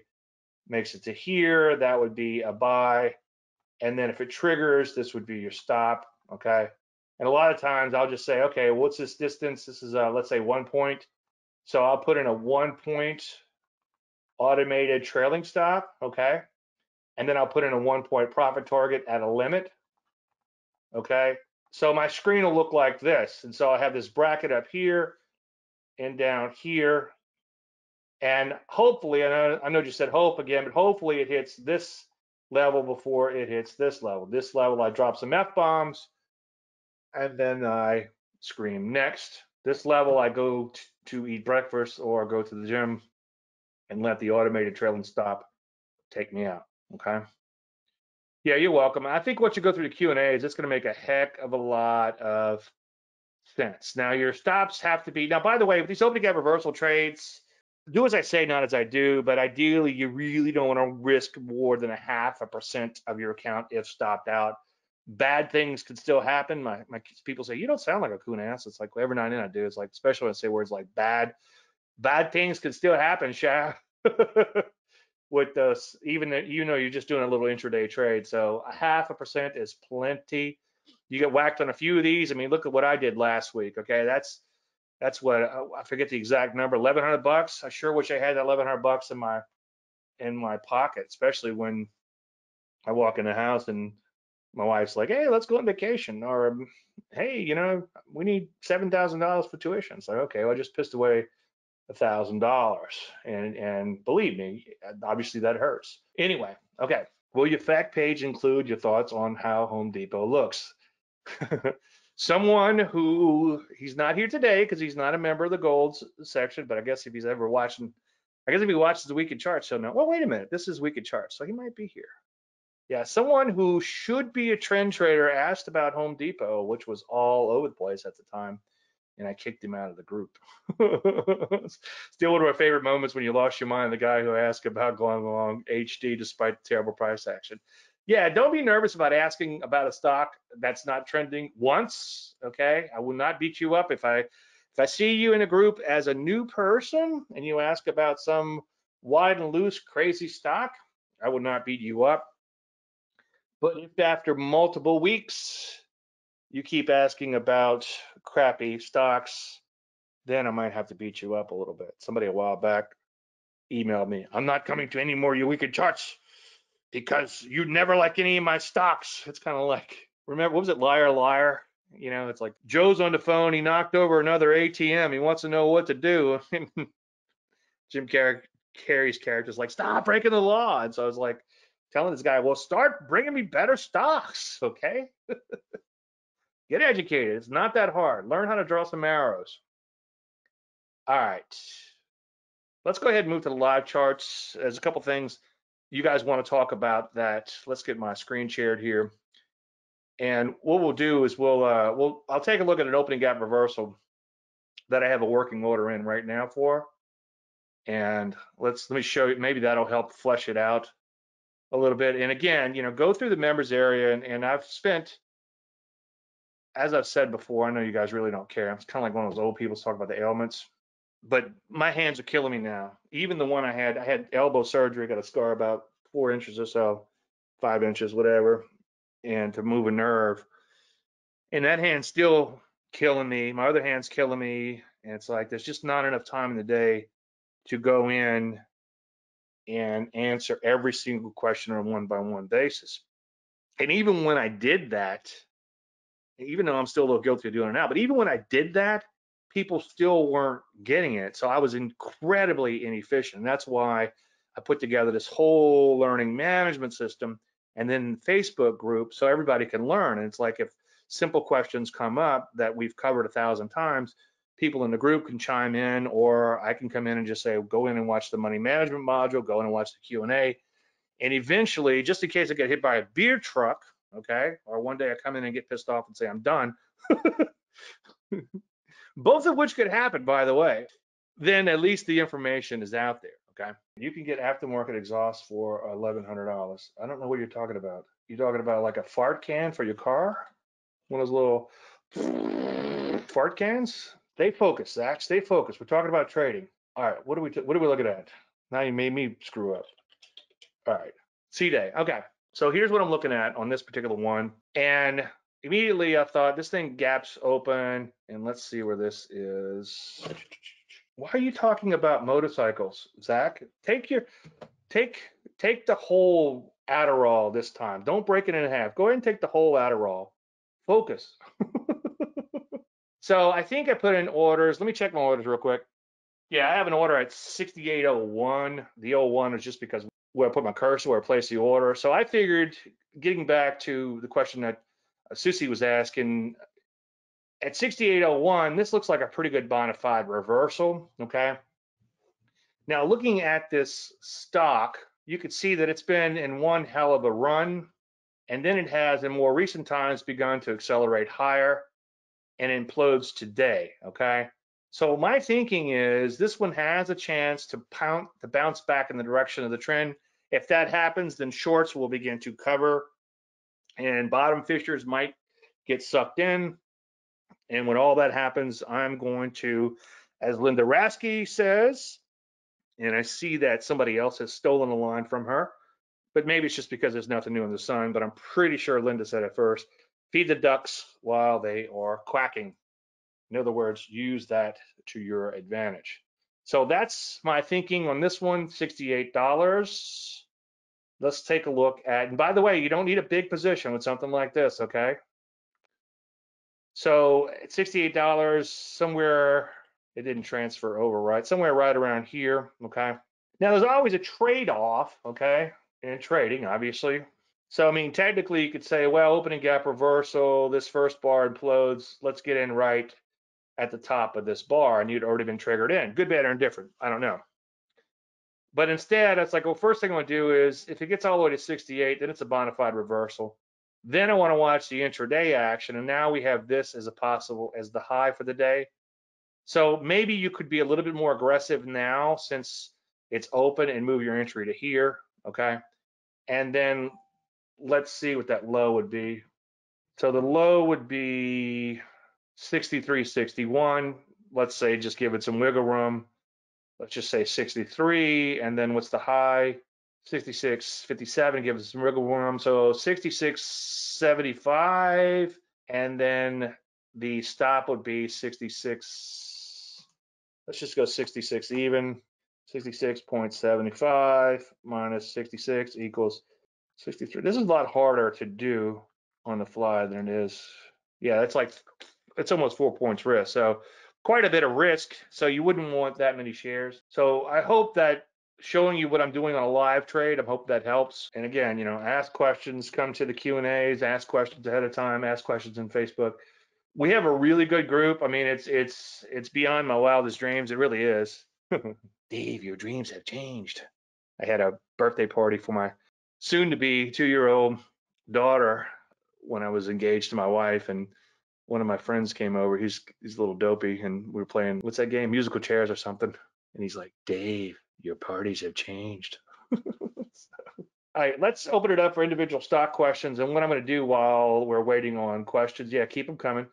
makes it to here, that would be a buy. And then if it triggers, this would be your stop, okay? And a lot of times I'll just say, okay, what's this distance? This is, let's say 1 point. So I'll put in a 1 point automated trailing stop, okay? And then I'll put in a 1 point profit target at a limit, okay? So my screen will look like this. And so I have this bracket up here and down here. And hopefully, I know you said hope again, but hopefully it hits this level before it hits this level. This level, I drop some F-bombs, and then I scream next. This level, I go to eat breakfast or go to the gym and let the automated trailing stop take me out, okay? Yeah, you're welcome. I think once you go through the Q&A, is it's going to make a heck of a lot of sense. Now, your stops have to be – now, by the way, with these opening gap reversal trades – do as I say, not as I do, but ideally you really don't want to risk more than 0.5% of your account if stopped out. Bad things could still happen. My people say, you don't sound like a coon ass. It's like every now and then I do. It's like, especially when I say words like bad. Bad things could still happen, Shaq. With us, even though you know you're just doing a little intraday trade. So 0.5% is plenty. You get whacked on a few of these. I mean, look at what I did last week. Okay, that's what I forget the exact number, $1,100. I sure wish I had that $1,100 in my pocket, especially when I walk in the house and my wife's like, hey, let's go on vacation, or hey, you know, we need $7,000 for tuition. So okay, well, I just pissed away $1,000, and believe me, obviously that hurts. Anyway, okay, will your fact page include your thoughts on how Home Depot looks? Someone who, he's not here today because he's not a member of the gold section, but I guess if he's ever watching, I guess if he watches the Weekend Charts, he'll know, well, wait a minute, this is Weekend Charts, so he might be here. Yeah, someone who should be a trend trader asked about Home Depot, which was all over the place at the time, and I kicked him out of the group. Still one of my favorite moments when you lost your mind, the guy who asked about going along HD despite the terrible price action. Yeah, don't be nervous about asking about a stock that's not trending once, okay? I will not beat you up. If I see you in a group as a new person and you ask about some wide and loose crazy stock, I will not beat you up. But if after multiple weeks you keep asking about crappy stocks, then I might have to beat you up a little bit. Somebody a while back emailed me, I'm not coming to any more your weekend charts because you never like any of my stocks. It's kind of like, remember, what was it, Liar, Liar? You know, it's like Joe's on the phone. He knocked over another ATM. He wants to know what to do. Jim Carrey's character's like, stop breaking the law. And so I was like, telling this guy, well, start bringing me better stocks, okay? Get educated. It's not that hard. Learn how to draw some arrows. All right. Let's go ahead and move to the live charts. There's a couple things you guys want to talk about that. Let's get my screen shared here. And what we'll do is I'll take a look at an opening gap reversal that I have a working order in right now for. And let me show you, maybe that'll help flesh it out a little bit. And again, you know, go through the members area, and I've spent, as I've said before, I know you guys really don't care. I'm kind of like one of those old people talking about the ailments, but my hands are killing me now. Even the one I had elbow surgery, got a scar about 4 inches or so, 5 inches, whatever, and to move a nerve. And that hand's still killing me. My other hand's killing me. And it's like, there's just not enough time in the day to go in and answer every single question on a one-by-one basis. And even when I did that, even though I'm still a little guilty of doing it now, but even when I did that, people still weren't getting it. So I was incredibly inefficient. And that's why I put together this whole learning management system and then Facebook group so everybody can learn. And it's like, if simple questions come up that we've covered 1,000 times, people in the group can chime in, or I can come in and just say, go in and watch the money management module, go in and watch the Q&A. And eventually, just in case I get hit by a beer truck, okay, or one day I come in and get pissed off and say, I'm done, both of which could happen, by the way, then at least the information is out there, okay? You can get aftermarket exhaust for $1,100. I don't know what you're talking about. You're talking about like a fart can for your car? One of those little fart cans? Stay focused, Zach. Stay focused. We're talking about trading. All right. What are we looking at? Now you made me screw up. All right. C-Day. Okay. So here's what I'm looking at on this particular one. And immediately I thought, this thing gaps open. And let's see where this is. Why are you talking about motorcycles, Zach? Take the whole Adderall this time. Don't break it in half. Go ahead and take the whole Adderall. Focus. So I think I put in orders. Let me check my orders real quick. Yeah, I have an order at 68.01. The 01 is just because where I put my cursor, where I placed the order. So I figured, getting back to the question that Susie was asking, at 68.01, this looks like a pretty good bona fide reversal, okay? Now, looking at this stock, you could see that it's been in one hell of a run, and then it has, in more recent times, begun to accelerate higher and implodes today, okay? So my thinking is this one has a chance to bounce back in the direction of the trend. If that happens, then shorts will begin to cover and bottom fishers might get sucked in. And when all that happens, I'm going to, as Linda Raschke says, and I see that somebody else has stolen a line from her, but maybe it's just because there's nothing new in the sun, but I'm pretty sure Linda said it first, feed the ducks while they are quacking. In other words, use that to your advantage. So that's my thinking on this one, $68. Let's take a look at, and by the way, you don't need a big position with something like this, okay? So at $68, somewhere, it didn't transfer over, right? Somewhere right around here, okay? Now there's always a trade-off, okay, in trading, obviously. So, I mean, technically you could say, well, opening gap reversal, this first bar implodes, let's get in right at the top of this bar, and you'd already been triggered in. Good, bad, or indifferent, I don't know. But instead, it's like, well, first thing I want to do is if it gets all the way to 68, then it's a bona fide reversal. Then I want to watch the intraday action. And now we have this as a possible as the high for the day. So maybe you could be a little bit more aggressive now since it's open and move your entry to here. Okay. And then let's see what that low would be. So the low would be 63.61. Let's say just give it some wiggle room. Let's just say 63, and then what's the high? 66.57 gives us some wiggle room. So 66.75, and then the stop would be 66. Let's just go 66 even. 66.75 minus 66 equals 63. This is a lot harder to do on the fly than it is. Yeah, it's like it's almost 4 points risk. So quite a bit of risk, so you wouldn't want that many shares. So I hope that showing you what I'm doing on a live trade, I hope that helps. And again, you know, ask questions, come to the Q&As, ask questions ahead of time, ask questions in Facebook. We have a really good group. I mean, it's beyond my wildest dreams. It really is. Dave, your dreams have changed. I had a birthday party for my soon-to-be two-year-old daughter when I was engaged to my wife, and one of my friends came over. He's a little dopey, and we were playing, what's that game? Musical chairs or something. And he's like, Dave, your parties have changed. All right, let's open it up for individual stock questions. And what I'm going to do while we're waiting on questions, yeah, keep them coming,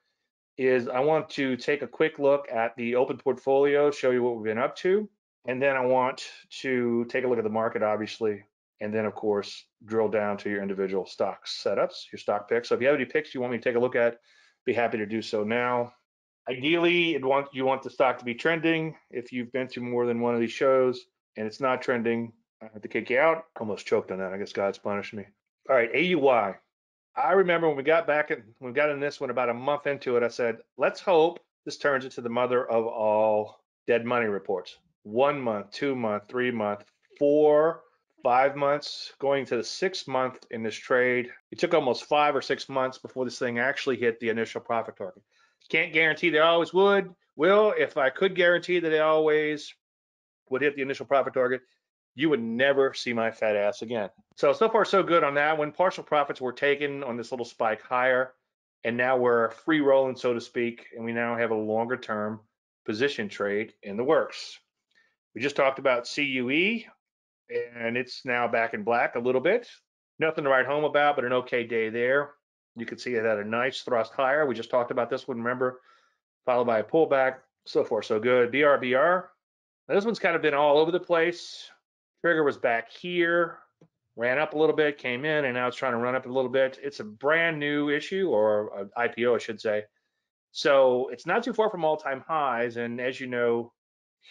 is I want to take a quick look at the open portfolio, show you what we've been up to. And then I want to take a look at the market, obviously. And then, of course, drill down to your individual stock setups, your stock picks. So if you have any picks you want me to take a look at, be happy to do so now. Ideally, you want the stock to be trending. If you've been through more than one of these shows and it's not trending, I have to kick you out. Almost choked on that. I guess God's punishing me. All right, AUY. I remember when we got back and we got in this one about a month into it, I said, let's hope this turns into the mother of all dead money reports. 1 month, 2 month, 3 month, 4, 5 months, going to the 6 month in this trade. It took almost 5 or 6 months before this thing actually hit the initial profit target. Can't guarantee they always would. Well, if I could guarantee that they always would hit the initial profit target, you would never see my fat ass again. So far so good on that one. Partial profits were taken on this little spike higher, and now we're free rolling, so to speak, and we now have a longer term position trade in the works. We just talked about CUE, and it's now back in black a little bit. Nothing to write home about, but an okay day there. You can see it had a nice thrust higher. We just talked about this one, remember? Followed by a pullback. So far, so good. BRBR. Now, this one's kind of been all over the place. Trigger was back here, ran up a little bit, came in, and now it's trying to run up a little bit. It's a brand new issue, or an IPO, I should say. So it's not too far from all-time highs, and as you know,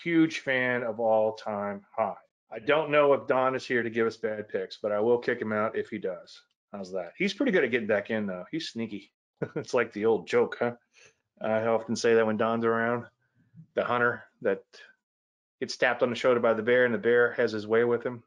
huge fan of all-time highs. I don't know if Don is here to give us bad picks, but I will kick him out if he does. How's that? He's pretty good at getting back in, though. He's sneaky. It's like the old joke, huh? I often say that when Don's around, the hunter that gets tapped on the shoulder by the bear, and the bear has his way with him.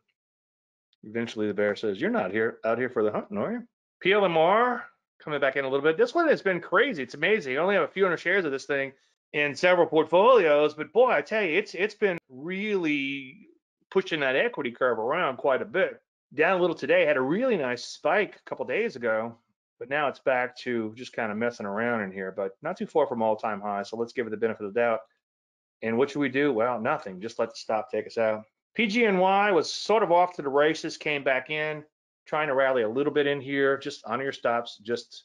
Eventually, the bear says, you're not here out here for the hunting, are you? PLMR, coming back in a little bit. This one has been crazy. It's amazing. I only have a few hundred shares of this thing in several portfolios, but boy, I tell you, it's been really pushing that equity curve around quite a bit. Down a little today, had a really nice spike a couple days ago, but now it's back to just kind of messing around in here, but not too far from all-time high, so let's give it the benefit of the doubt. And what should we do? Well, nothing, just let the stop take us out. PGNY was sort of off to the races, came back in, trying to rally a little bit in here, just honor your stops, just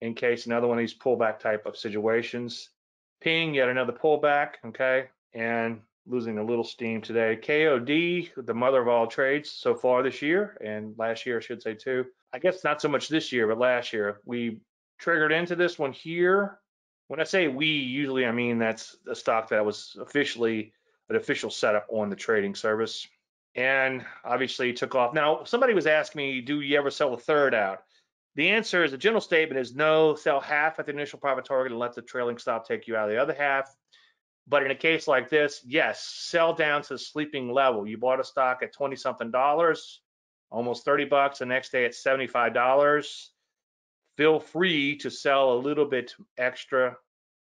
in case another one of these pullback type of situations. Ping, yet another pullback, okay? And losing a little steam today. KOD, the mother of all trades so far this year, and last year I should say too. I guess not so much this year, but last year we triggered into this one here. When I say we, usually I mean that's a stock that was officially an official setup on the trading service, and obviously took off. Now, somebody was asking me, do you ever sell a third out? The answer is, the general statement is no, sell half at the initial profit target and let the trailing stop take you out of the other half. But in a case like this, yes, sell down to the sleeping level. You bought a stock at $20-something, almost $30. The next day it's $75. Feel free to sell a little bit extra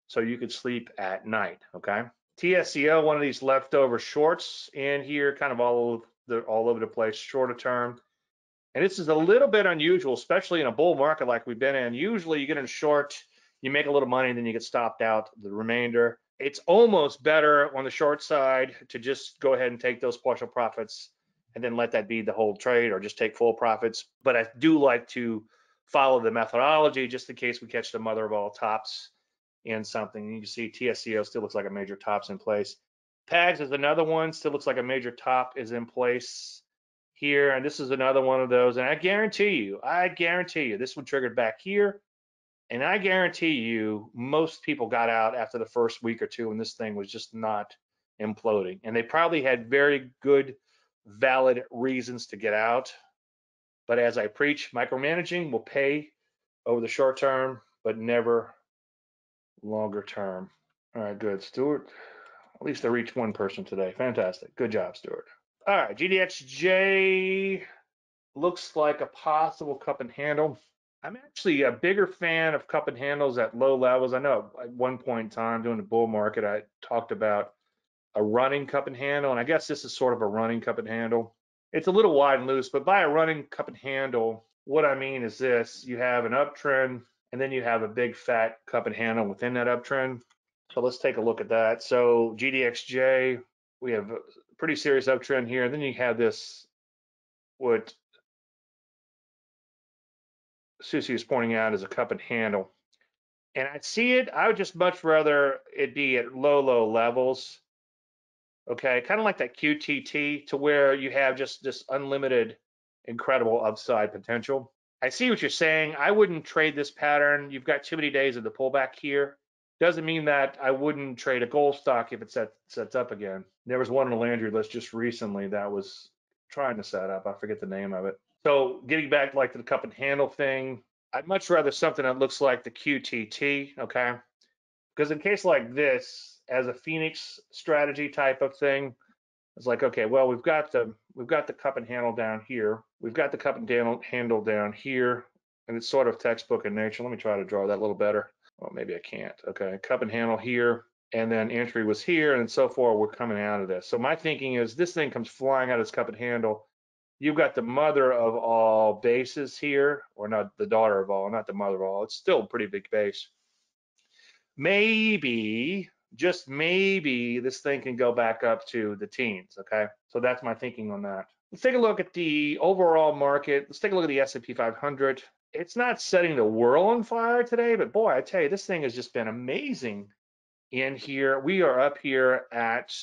so you could sleep at night, okay? TSEL, one of these leftover shorts in here, kind of all over the place, shorter term. And this is a little bit unusual, especially in a bull market like we've been in. Usually you get in short, you make a little money, and then you get stopped out the remainder. It's almost better on the short side to just go ahead and take those partial profits and then let that be the whole trade, or just take full profits. But I do like to follow the methodology just in case we catch the mother of all tops in something. You can see TSCO still looks like a major top's in place. PAGS is another one, still looks like a major top is in place here. And this is another one of those. And I guarantee you, this one triggered back here. And I guarantee you, most people got out after the first week or two, and this thing was just not imploding. And they probably had very good, valid reasons to get out. But as I preach, micromanaging will pay over the short term, but never longer term. All right, good, Stuart. At least I reached one person today. Fantastic. Good job, Stuart. All right, GDXJ looks like a possible cup and handle. I'm actually a bigger fan of cup and handles at low levels. I know at one point in time during the bull market, I talked about a running cup and handle, and I guess this is sort of a running cup and handle. It's a little wide and loose, but by a running cup and handle, what I mean is this: you have an uptrend, and then you have a big fat cup and handle within that uptrend. So let's take a look at that. So GDXJ, we have a pretty serious uptrend here. And then you have this, what Susie was pointing out, is a cup and handle. And I see it, I would just much rather it be at low, low levels. Okay, kind of like that QTT, to where you have just this unlimited, incredible upside potential. I see what you're saying. I wouldn't trade this pattern. You've got too many days of the pullback here. Doesn't mean that I wouldn't trade a gold stock if it sets up again. There was one on the Landry list just recently that was trying to set up. I forget the name of it. So getting back like to the cup and handle thing, I'd much rather something that looks like the QTT, okay? Because in case like this, as a Phoenix strategy type of thing, it's like, okay, well, we've got the cup and handle down here, we've got the cup and handle down here, and it's sort of textbook in nature. Let me try to draw that a little better. Well, maybe I can't. Okay, cup and handle here, and then entry was here, and so far we're coming out of this. So my thinking is this thing comes flying out of this cup and handle. You've got the mother of all bases here, or not the daughter of all, not the mother of all. It's still a pretty big base. Maybe, just maybe, this thing can go back up to the teens, okay? So that's my thinking on that. Let's take a look at the overall market. Let's take a look at the S&P 500. It's not setting the world on fire today, but boy, I tell you, this thing has just been amazing in here. We are up here at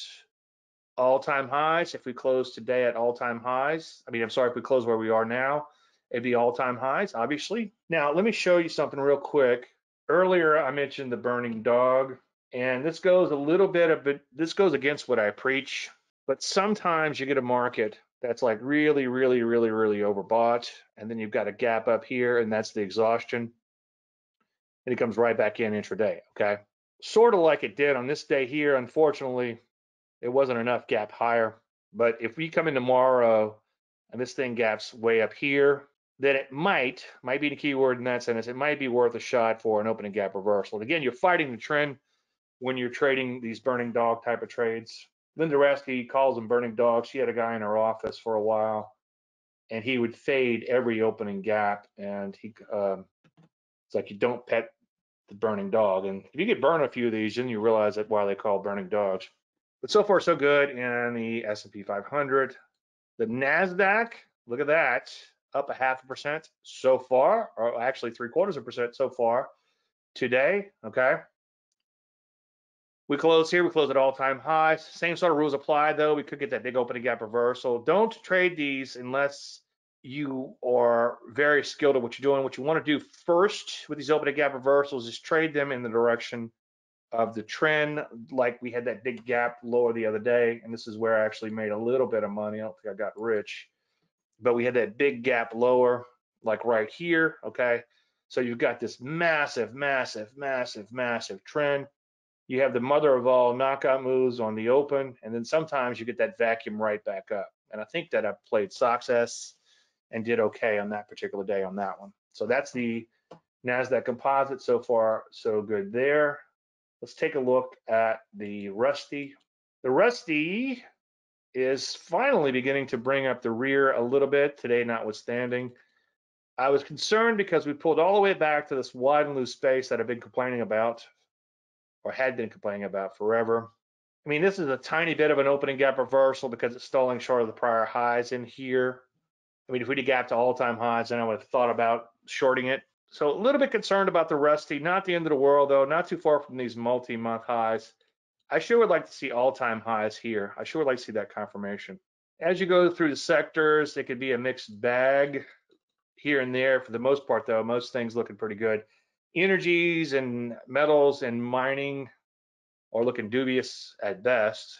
all-time highs. If we close today at all-time highs, if we close where we are now, it'd be all-time highs, obviously. Now, let me show you something real quick. Earlier, I mentioned the burning dog. And this goes a little bit of it, this goes against what I preach, but sometimes you get a market that's like really, really, really, really overbought, and then you've got a gap up here, and that's the exhaustion, and it comes right back in intraday, okay? Sort of like it did on this day here. Unfortunately, it wasn't enough gap higher, but if we come in tomorrow and this thing gaps way up here, then it might be the key word in that sentence, it might be worth a shot for an opening gap reversal. And again, you're fighting the trend when you're trading these burning dog type of trades. Linda Raschke calls them burning dogs. She had a guy in her office for a while, and he would fade every opening gap. And he, it's like, you don't pet the burning dog. And if you get burned a few of these, then you realize that why they call burning dogs. But so far, so good in the S&P 500. The Nasdaq, look at that, up 0.5% so far, or actually 0.75% so far today. Okay. We close here, we close at all-time highs. Same sort of rules apply, though. We could get that big opening gap reversal. Don't trade these unless you are very skilled at what you're doing. What you want to do first with these opening gap reversals is trade them in the direction of the trend, like we had that big gap lower the other day, and this is where I actually made a little bit of money. I don't think I got rich, but we had that big gap lower, like right here, okay? So you've got this massive, massive, massive, massive trend. You have the mother of all knockout moves on the open, and then sometimes you get that vacuum right back up. And I think that I played Sox and did okay on that particular day on that one. So that's the NASDAQ composite. So far, so good there. Let's take a look at the Rusty. The Rusty is finally beginning to bring up the rear a little bit, today notwithstanding. I was concerned because we pulled all the way back to this wide and loose space that I've been complaining about, or had been complaining about forever. I mean, this is a tiny bit of an opening gap reversal because it's stalling short of the prior highs in here. I mean, if we did gap to all-time highs, then I would have thought about shorting it. So a little bit concerned about the Rusty. Not the end of the world, though. Not too far from these multi-month highs. I sure would like to see all-time highs here. I sure would like to see that confirmation. As you go through the sectors, it could be a mixed bag here and there. For the most part, though, most things looking pretty good. Energies and metals and mining are looking dubious at best.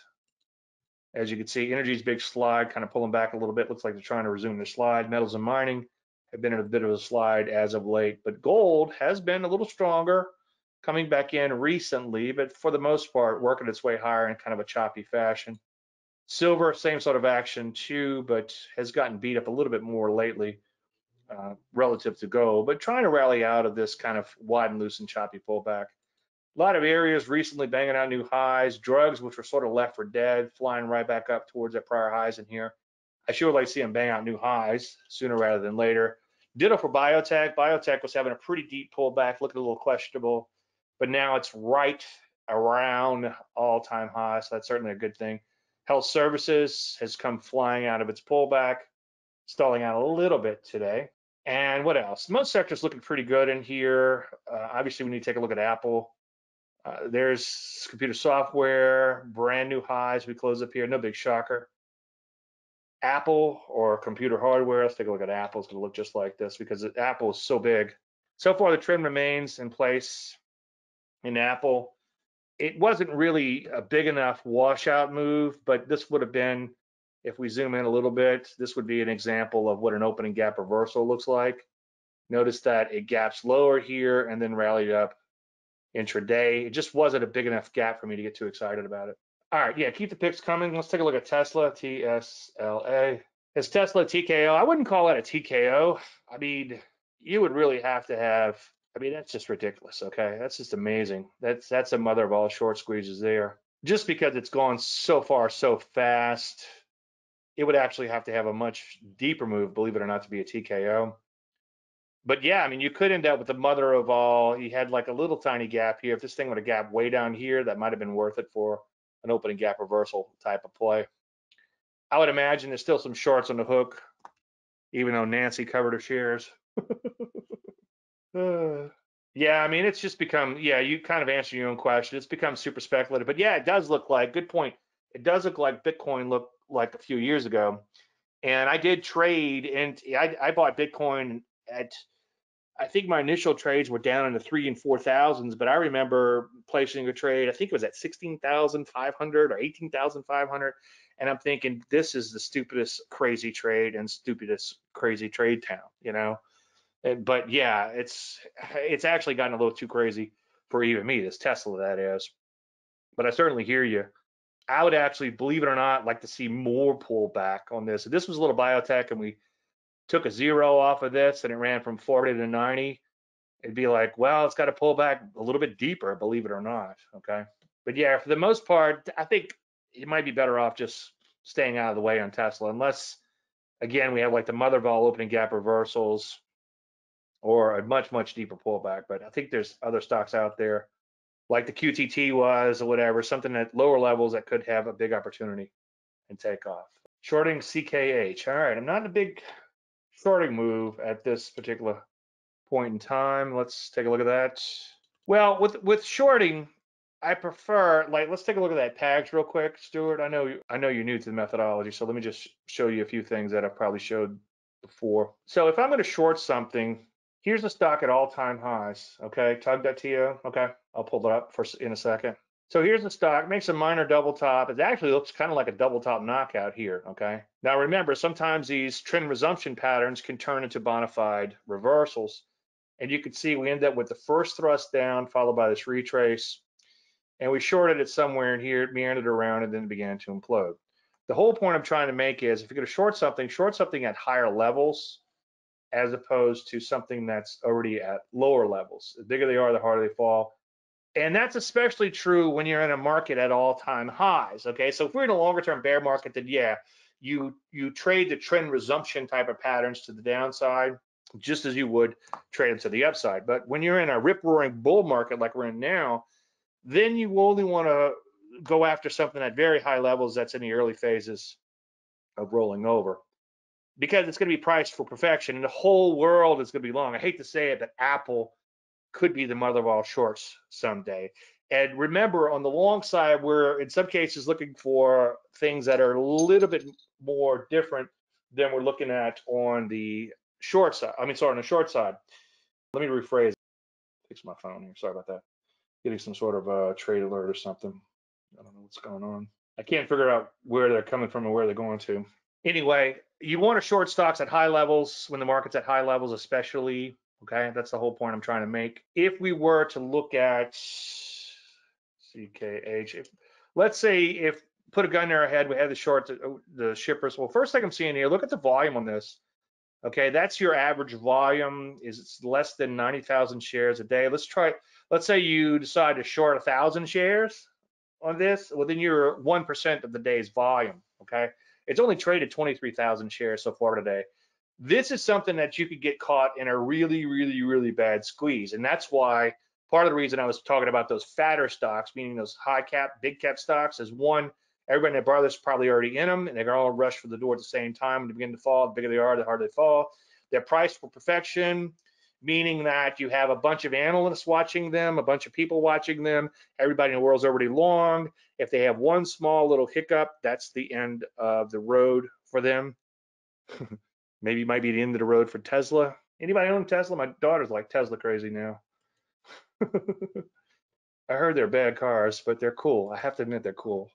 As you can see, energy's big slide, kind of pulling back a little bit. Looks like they're trying to resume their slide. Metals and mining have been in a bit of a slide as of late, but gold has been a little stronger, coming back in recently, but for the most part, working its way higher in kind of a choppy fashion. Silver, same sort of action too, but has gotten beat up a little bit more lately relative to gold, but trying to rally out of this kind of wide and loose and choppy pullback. A lot of areas recently banging out new highs. Drugs, which were sort of left for dead, flying right back up towards that prior highs in here. I sure would like to see them bang out new highs sooner rather than later. Ditto for biotech. Biotech was having a pretty deep pullback, looking a little questionable, but now it's right around all-time highs, so that's certainly a good thing. Health services has come flying out of its pullback, stalling out a little bit today. And what else? Most sectors looking pretty good in here. Obviously, we need to take a look at Apple. There's computer software, brand new highs. We close up here, no big shocker. Apple or computer hardware. Let's take a look at Apple. It's going to look just like this because Apple is so big. So far, the trend remains in place in Apple. It wasn't really a big enough washout move, but this would have been, if we zoom in a little bit, this would be an example of what an opening gap reversal looks like. Notice that it gaps lower here and then rallied up intraday. It just wasn't a big enough gap for me to get too excited about it. All right, yeah, keep the picks coming. Let's take a look at Tesla, TSLA. Is Tesla TKO? I wouldn't call it a TKO. I mean, you would really have to have, I mean, that's just ridiculous, okay? That's just amazing. That's a mother of all short squeezes there. Just because it's gone so far so fast, it would actually have to have a much deeper move, believe it or not, to be a TKO. But yeah, I mean, you could end up with the mother of all. He had like a little tiny gap here. If this thing would have gapped way down here, that might have been worth it for an opening gap reversal type of play. I would imagine there's still some shorts on the hook, even though Nancy covered her shares. Yeah, I mean, it's just become, yeah, you kind of answer your own question. It's become super speculative. But yeah, it does look like, good point. It does look like Bitcoin looked like a few years ago. And I did trade, and I bought Bitcoin at, I think my initial trades were down in the 3,000 and 4,000s, but I remember placing a trade, I think it was at 16,500 or 18,500. And I'm thinking, this is the stupidest crazy trade and stupidest crazy trade town, you know? But yeah, it's actually gotten a little too crazy for even me, this Tesla that is. But I certainly hear you. I would actually, believe it or not, like to see more pullback on this. This was a little biotech and we took a zero off of this and it ran from 40 to 90, it'd be like, well, it's got to pull back a little bit deeper, believe it or not, okay? But yeah, for the most part, I think you might be better off just staying out of the way on Tesla, unless, again, we have like the mother of all opening gap reversals or a much, much deeper pullback. But I think there's other stocks out there, like the QTT was or whatever, something at lower levels that could have a big opportunity and take off. Shorting CKH, all right, I'm not a big shorting move at this particular point in time. Let's take a look at that. Well, with shorting, I prefer, like, let's take a look at that PAGS real quick, Stuart. I know you're new to the methodology, so let me just show you a few things that I probably showed before. So if I'm going to short something, here's the stock at all-time highs, okay? Tug.to, okay? I'll pull that up in a second. So here's the stock, makes a minor double top. It actually looks kind of like a double top knockout here, okay? Now remember, sometimes these trend resumption patterns can turn into bona fide reversals. And you can see we end up with the first thrust down followed by this retrace. And we shorted it somewhere in here, it meandered around and then began to implode. The whole point I'm trying to make is if you're gonna short something at higher levels as opposed to something that's already at lower levels. The bigger they are, the harder they fall. And that's especially true when you're in a market at all-time highs, okay? So if we're in a longer-term bear market, then yeah, you trade the trend resumption type of patterns to the downside, just as you would trade them to the upside. But when you're in a rip-roaring bull market like we're in now, then you only want to go after something at very high levels that's in the early phases of rolling over, because it's going to be priced for perfection, and the whole world is going to be long. I hate to say it, but Apple could be the mother of all shorts someday. And remember, on the long side, we're in some cases looking for things that are a little bit more different than we're looking at on the short side. I mean, sorry, on the short side. Let me rephrase. Fix my phone here. Sorry about that. Getting some sort of a trade alert or something. I don't know what's going on. I can't figure out where they're coming from and where they're going to. Anyway, you want to short stocks at high levels when the market's at high levels, especially. Okay, that's the whole point I'm trying to make. If we were to look at CKH, let's say if put a gun to our head, we had the short, the shippers. Well, first thing I'm seeing here, look at the volume on this. Okay, that's your average volume is it's less than 90,000 shares a day. Let's say you decide to short 1,000 shares on this. Well, then you're 1% of the day's volume. Okay, it's only traded 23,000 shares so far today. This is something that you could get caught in a really, really, really bad squeeze. And that's why part of the reason I was talking about those fatter stocks, meaning those high cap, big cap stocks, is one, everybody in their brother's probably already in them, and they're going to all rush for the door at the same time to begin to fall. The bigger they are, the harder they fall. They're priced for perfection, meaning that you have a bunch of analysts watching them, a bunch of people watching them. Everybody in the world's already long. If they have one small little hiccup, that's the end of the road for them. Maybe it might be the end of the road for Tesla. Anybody own Tesla? My daughter's like Tesla crazy now. I heard they're bad cars, but they're cool. I have to admit they're cool.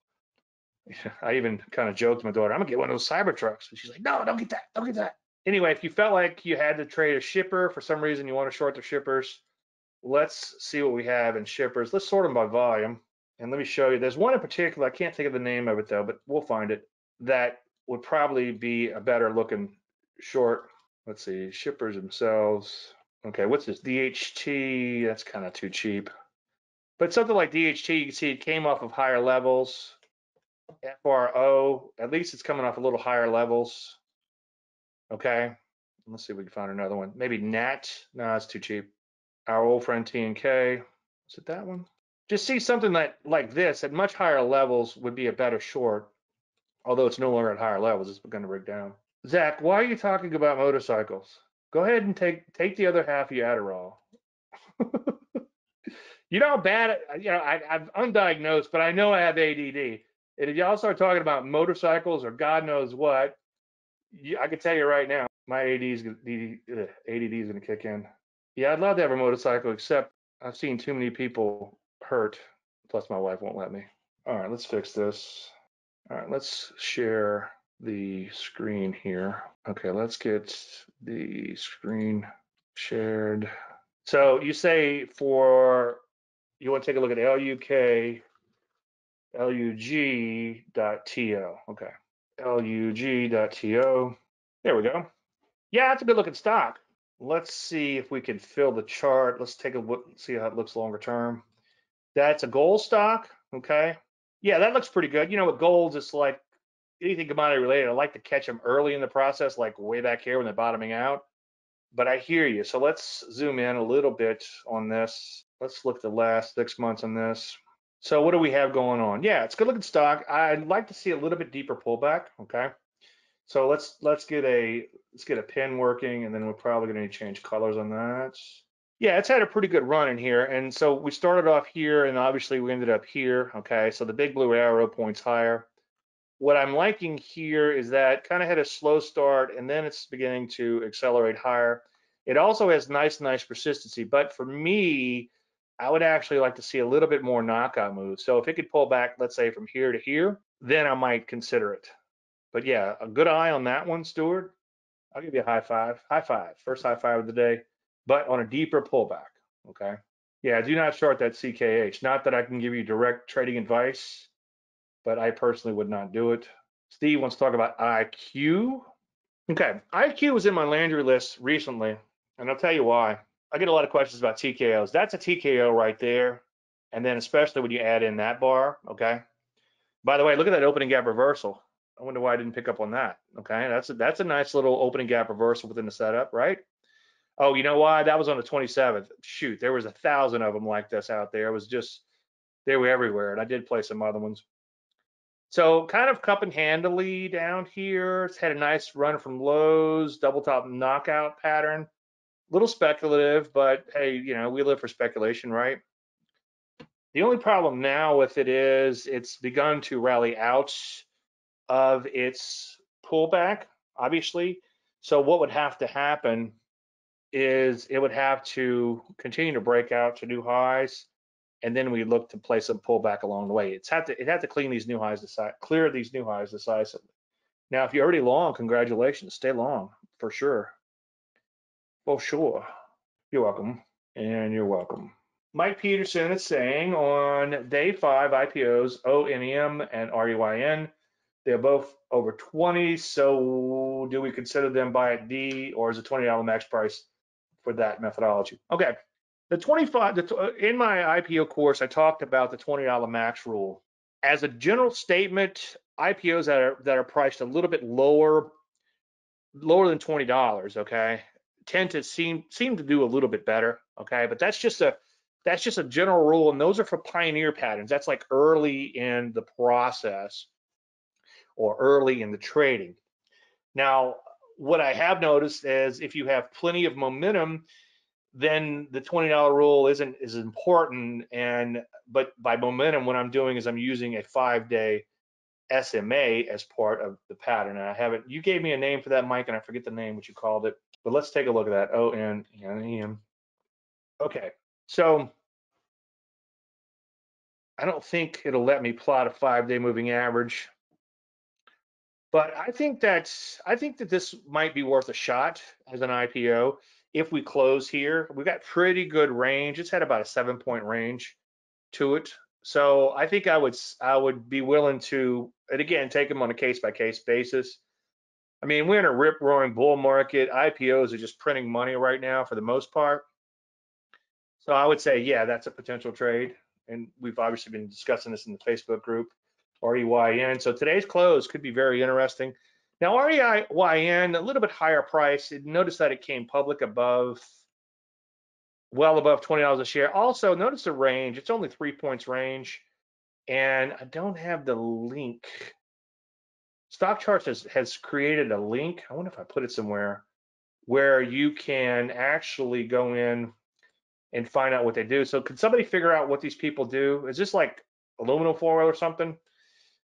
I even kind of joked my daughter, I'm gonna get one of those Cybertrucks. And she's like, no, don't get that, don't get that. Anyway, if you felt like you had to trade a shipper, for some reason you want to short the shippers, let's see what we have in shippers. Let's sort them by volume. And let me show you, there's one in particular, I can't think of the name of it though, but we'll find it, that would probably be a better looking short. Let's see, shippers themselves. Okay, what's this? DHT. That's kind of too cheap, but something like DHT, you can see it came off of higher levels. FRO, at least it's coming off a little higher levels. Okay, let's see if we can find another one. Maybe NAT. No, it's too cheap. Our old friend TNK. Is it that one? Just see something that like this at much higher levels would be a better short, although it's no longer at higher levels. It's going to break down. Zach, why are you talking about motorcycles? Go ahead and take the other half of your Adderall. You know how bad, you know, I'm undiagnosed, but I know I have ADD. And if y'all start talking about motorcycles or God knows what, I can tell you right now, my ADD is going to kick in. Yeah, I'd love to have a motorcycle, except I've seen too many people hurt. Plus, my wife won't let me. All right, let's fix this. All right, let's share the screen here. Okay, let's get the screen shared. So you say for, you want to take a look at lug.to. Okay, lug.to. There we go. Yeah, that's a good looking stock. Let's see if we can fill the chart. Let's take a look, see how it looks longer term. That's a gold stock. Okay, yeah, that looks pretty good. You know, with golds, it's like anything commodity related, I like to catch them early in the process, like way back here when they're bottoming out. But I hear you. So let's zoom in a little bit on this. Let's look at the last 6 months on this. So what do we have going on? Yeah, it's good looking stock. I'd like to see a little bit deeper pullback. Okay. So let's get a pin working, and then we're probably going to change colors on that. Yeah, it's had a pretty good run in here. And so we started off here, and obviously we ended up here. Okay. So the big blue arrow points higher. What I'm liking here is that kind of had a slow start, and then it's beginning to accelerate higher. It also has nice persistency, but for me, I would actually like to see a little bit more knockout moves. So if it could pull back, let's say from here to here, then I might consider it. But yeah, a good eye on that one, Stuart. I'll give you a high five. High five, first high five of the day, but on a deeper pullback, okay? Yeah, do not short that CKH. Not that I can give you direct trading advice, but I personally would not do it. Steve wants to talk about IQ. Okay, IQ was in my laundry list recently, and I'll tell you why. I get a lot of questions about TKOs. That's a TKO right there. And then especially when you add in that bar, okay? By the way, look at that opening gap reversal. I wonder why I didn't pick up on that, okay? That's a nice little opening gap reversal within the setup, right? Oh, you know why? That was on the 27th. Shoot, there was 1,000 of them like this out there. It was just, they were everywhere, and I did play some other ones. So kind of cup and handily down here. It's had a nice run from lows, double top knockout pattern. A little speculative, but hey, you know, we live for speculation, right? The only problem now with it is it's begun to rally out of its pullback, obviously. So what would have to happen is it would have to continue to break out to new highs, and then we look to play some pullback along the way. It had to clear these new highs decisively. Now, if you're already long, congratulations, stay long for sure. Well, sure. You're welcome, and you're welcome. Mike Peterson is saying on day 5 IPOs, ONEM and RUIN, they're both over 20. So do we consider them buy at D, or is a $20 max price for that methodology? Okay, the 25. In my IPO course, I talked about the $20 max rule. As a general statement, IPOs that are priced a little bit lower than $20, okay, tend to seem to do a little bit better, okay? But that's just a general rule, and those are for pioneer patterns. That's like early in the process or early in the trading. Now, what I have noticed is if you have plenty of momentum, then the $20 rule isn't as important. But by momentum, what I'm doing is I'm using a 5-day SMA as part of the pattern. And I haven't, you gave me a name for that, Mike, and I forget the name, what you called it. But let's take a look at that. ONEM. Okay, so I don't think it'll let me plot a 5-day moving average, but I think that this might be worth a shot as an IPO. If we close here, we've got pretty good range. It's had about a 7-point range to it. So I think I would be willing to, and again, take them on a case-by-case basis. I mean, we're in a rip-roaring bull market. IPOs are just printing money right now for the most part. So I would say, yeah, that's a potential trade. And we've obviously been discussing this in the Facebook group, REYN. So today's close could be very interesting. Now, REYN, a little bit higher price. Notice that it came public well above $20 a share. Also, notice the range. It's only 3 points range. And I don't have the link. Stock Charts has created a link. I wonder if I put it somewhere where you can actually go in and find out what they do. So could somebody figure out what these people do? Is this like aluminum foil or something?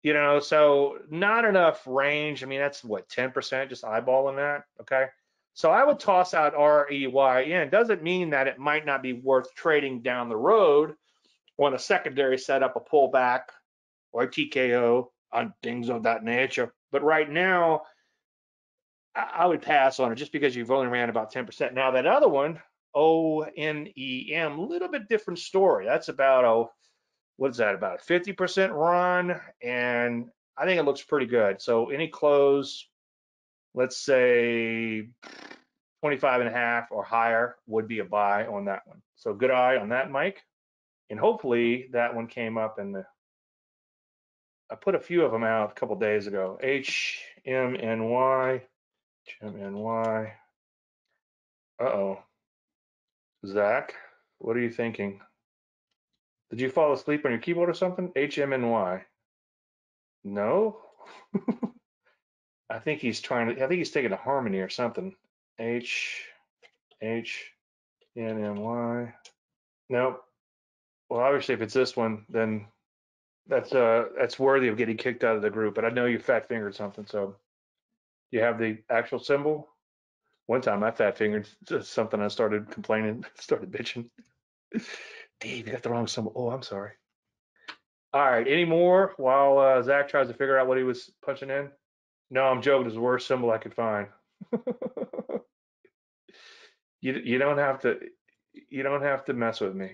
You know, so not enough range. I mean, that's what, 10%, just eyeballing that, okay? So I would toss out REYN. Doesn't mean that it might not be worth trading down the road on a secondary setup, a pullback, or a TKO, on things of that nature. But right now, I would pass on it just because you've only ran about 10%. Now that other one, ONEM, a little bit different story. That's about about a 50% run, and I think it looks pretty good. So any close, let's say 25.5 or higher would be a buy on that one. So good eye on that, Mike. And hopefully that one came up in the, I put a few of them out a couple days ago. HMNY. Uh-oh. Zach, what are you thinking? Did you fall asleep on your keyboard or something? HMNY. No? I think he's taking a harmony or something. HMNY. Nope. Well, obviously, if it's this one, then that's worthy of getting kicked out of the group, but I know you fat fingered something. So you have the actual symbol. One time I fat fingered something. I started bitching. Dave, you got the wrong symbol. Oh, I'm sorry. All right, any more while Zach tries to figure out what he was punching in? No, I'm joking. It's the worst symbol I could find. You don't have to mess with me.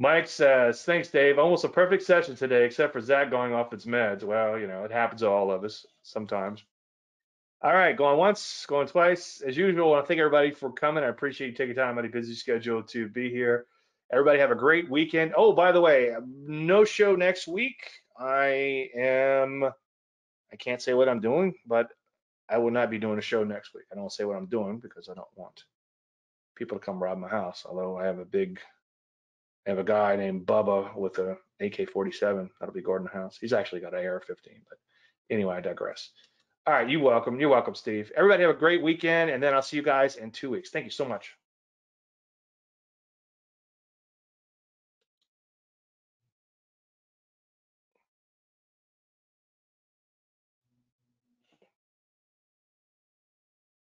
Mike says, thanks, Dave. Almost a perfect session today, except for Zach going off its meds. Well, you know, it happens to all of us sometimes. All right, going once, going twice. As usual, I want to thank everybody for coming. I appreciate you taking time on a busy schedule to be here. Everybody have a great weekend. Oh, by the way, no show next week. I can't say what I'm doing, but I will not be doing a show next week. I don't say what I'm doing because I don't want people to come rob my house. Although I have a guy named Bubba with a AK-47 that'll be guarding the house. He's actually got an AR-15, but anyway, I digress. All right, you're welcome. You're welcome, Steve. Everybody have a great weekend, and then I'll see you guys in 2 weeks. Thank you so much.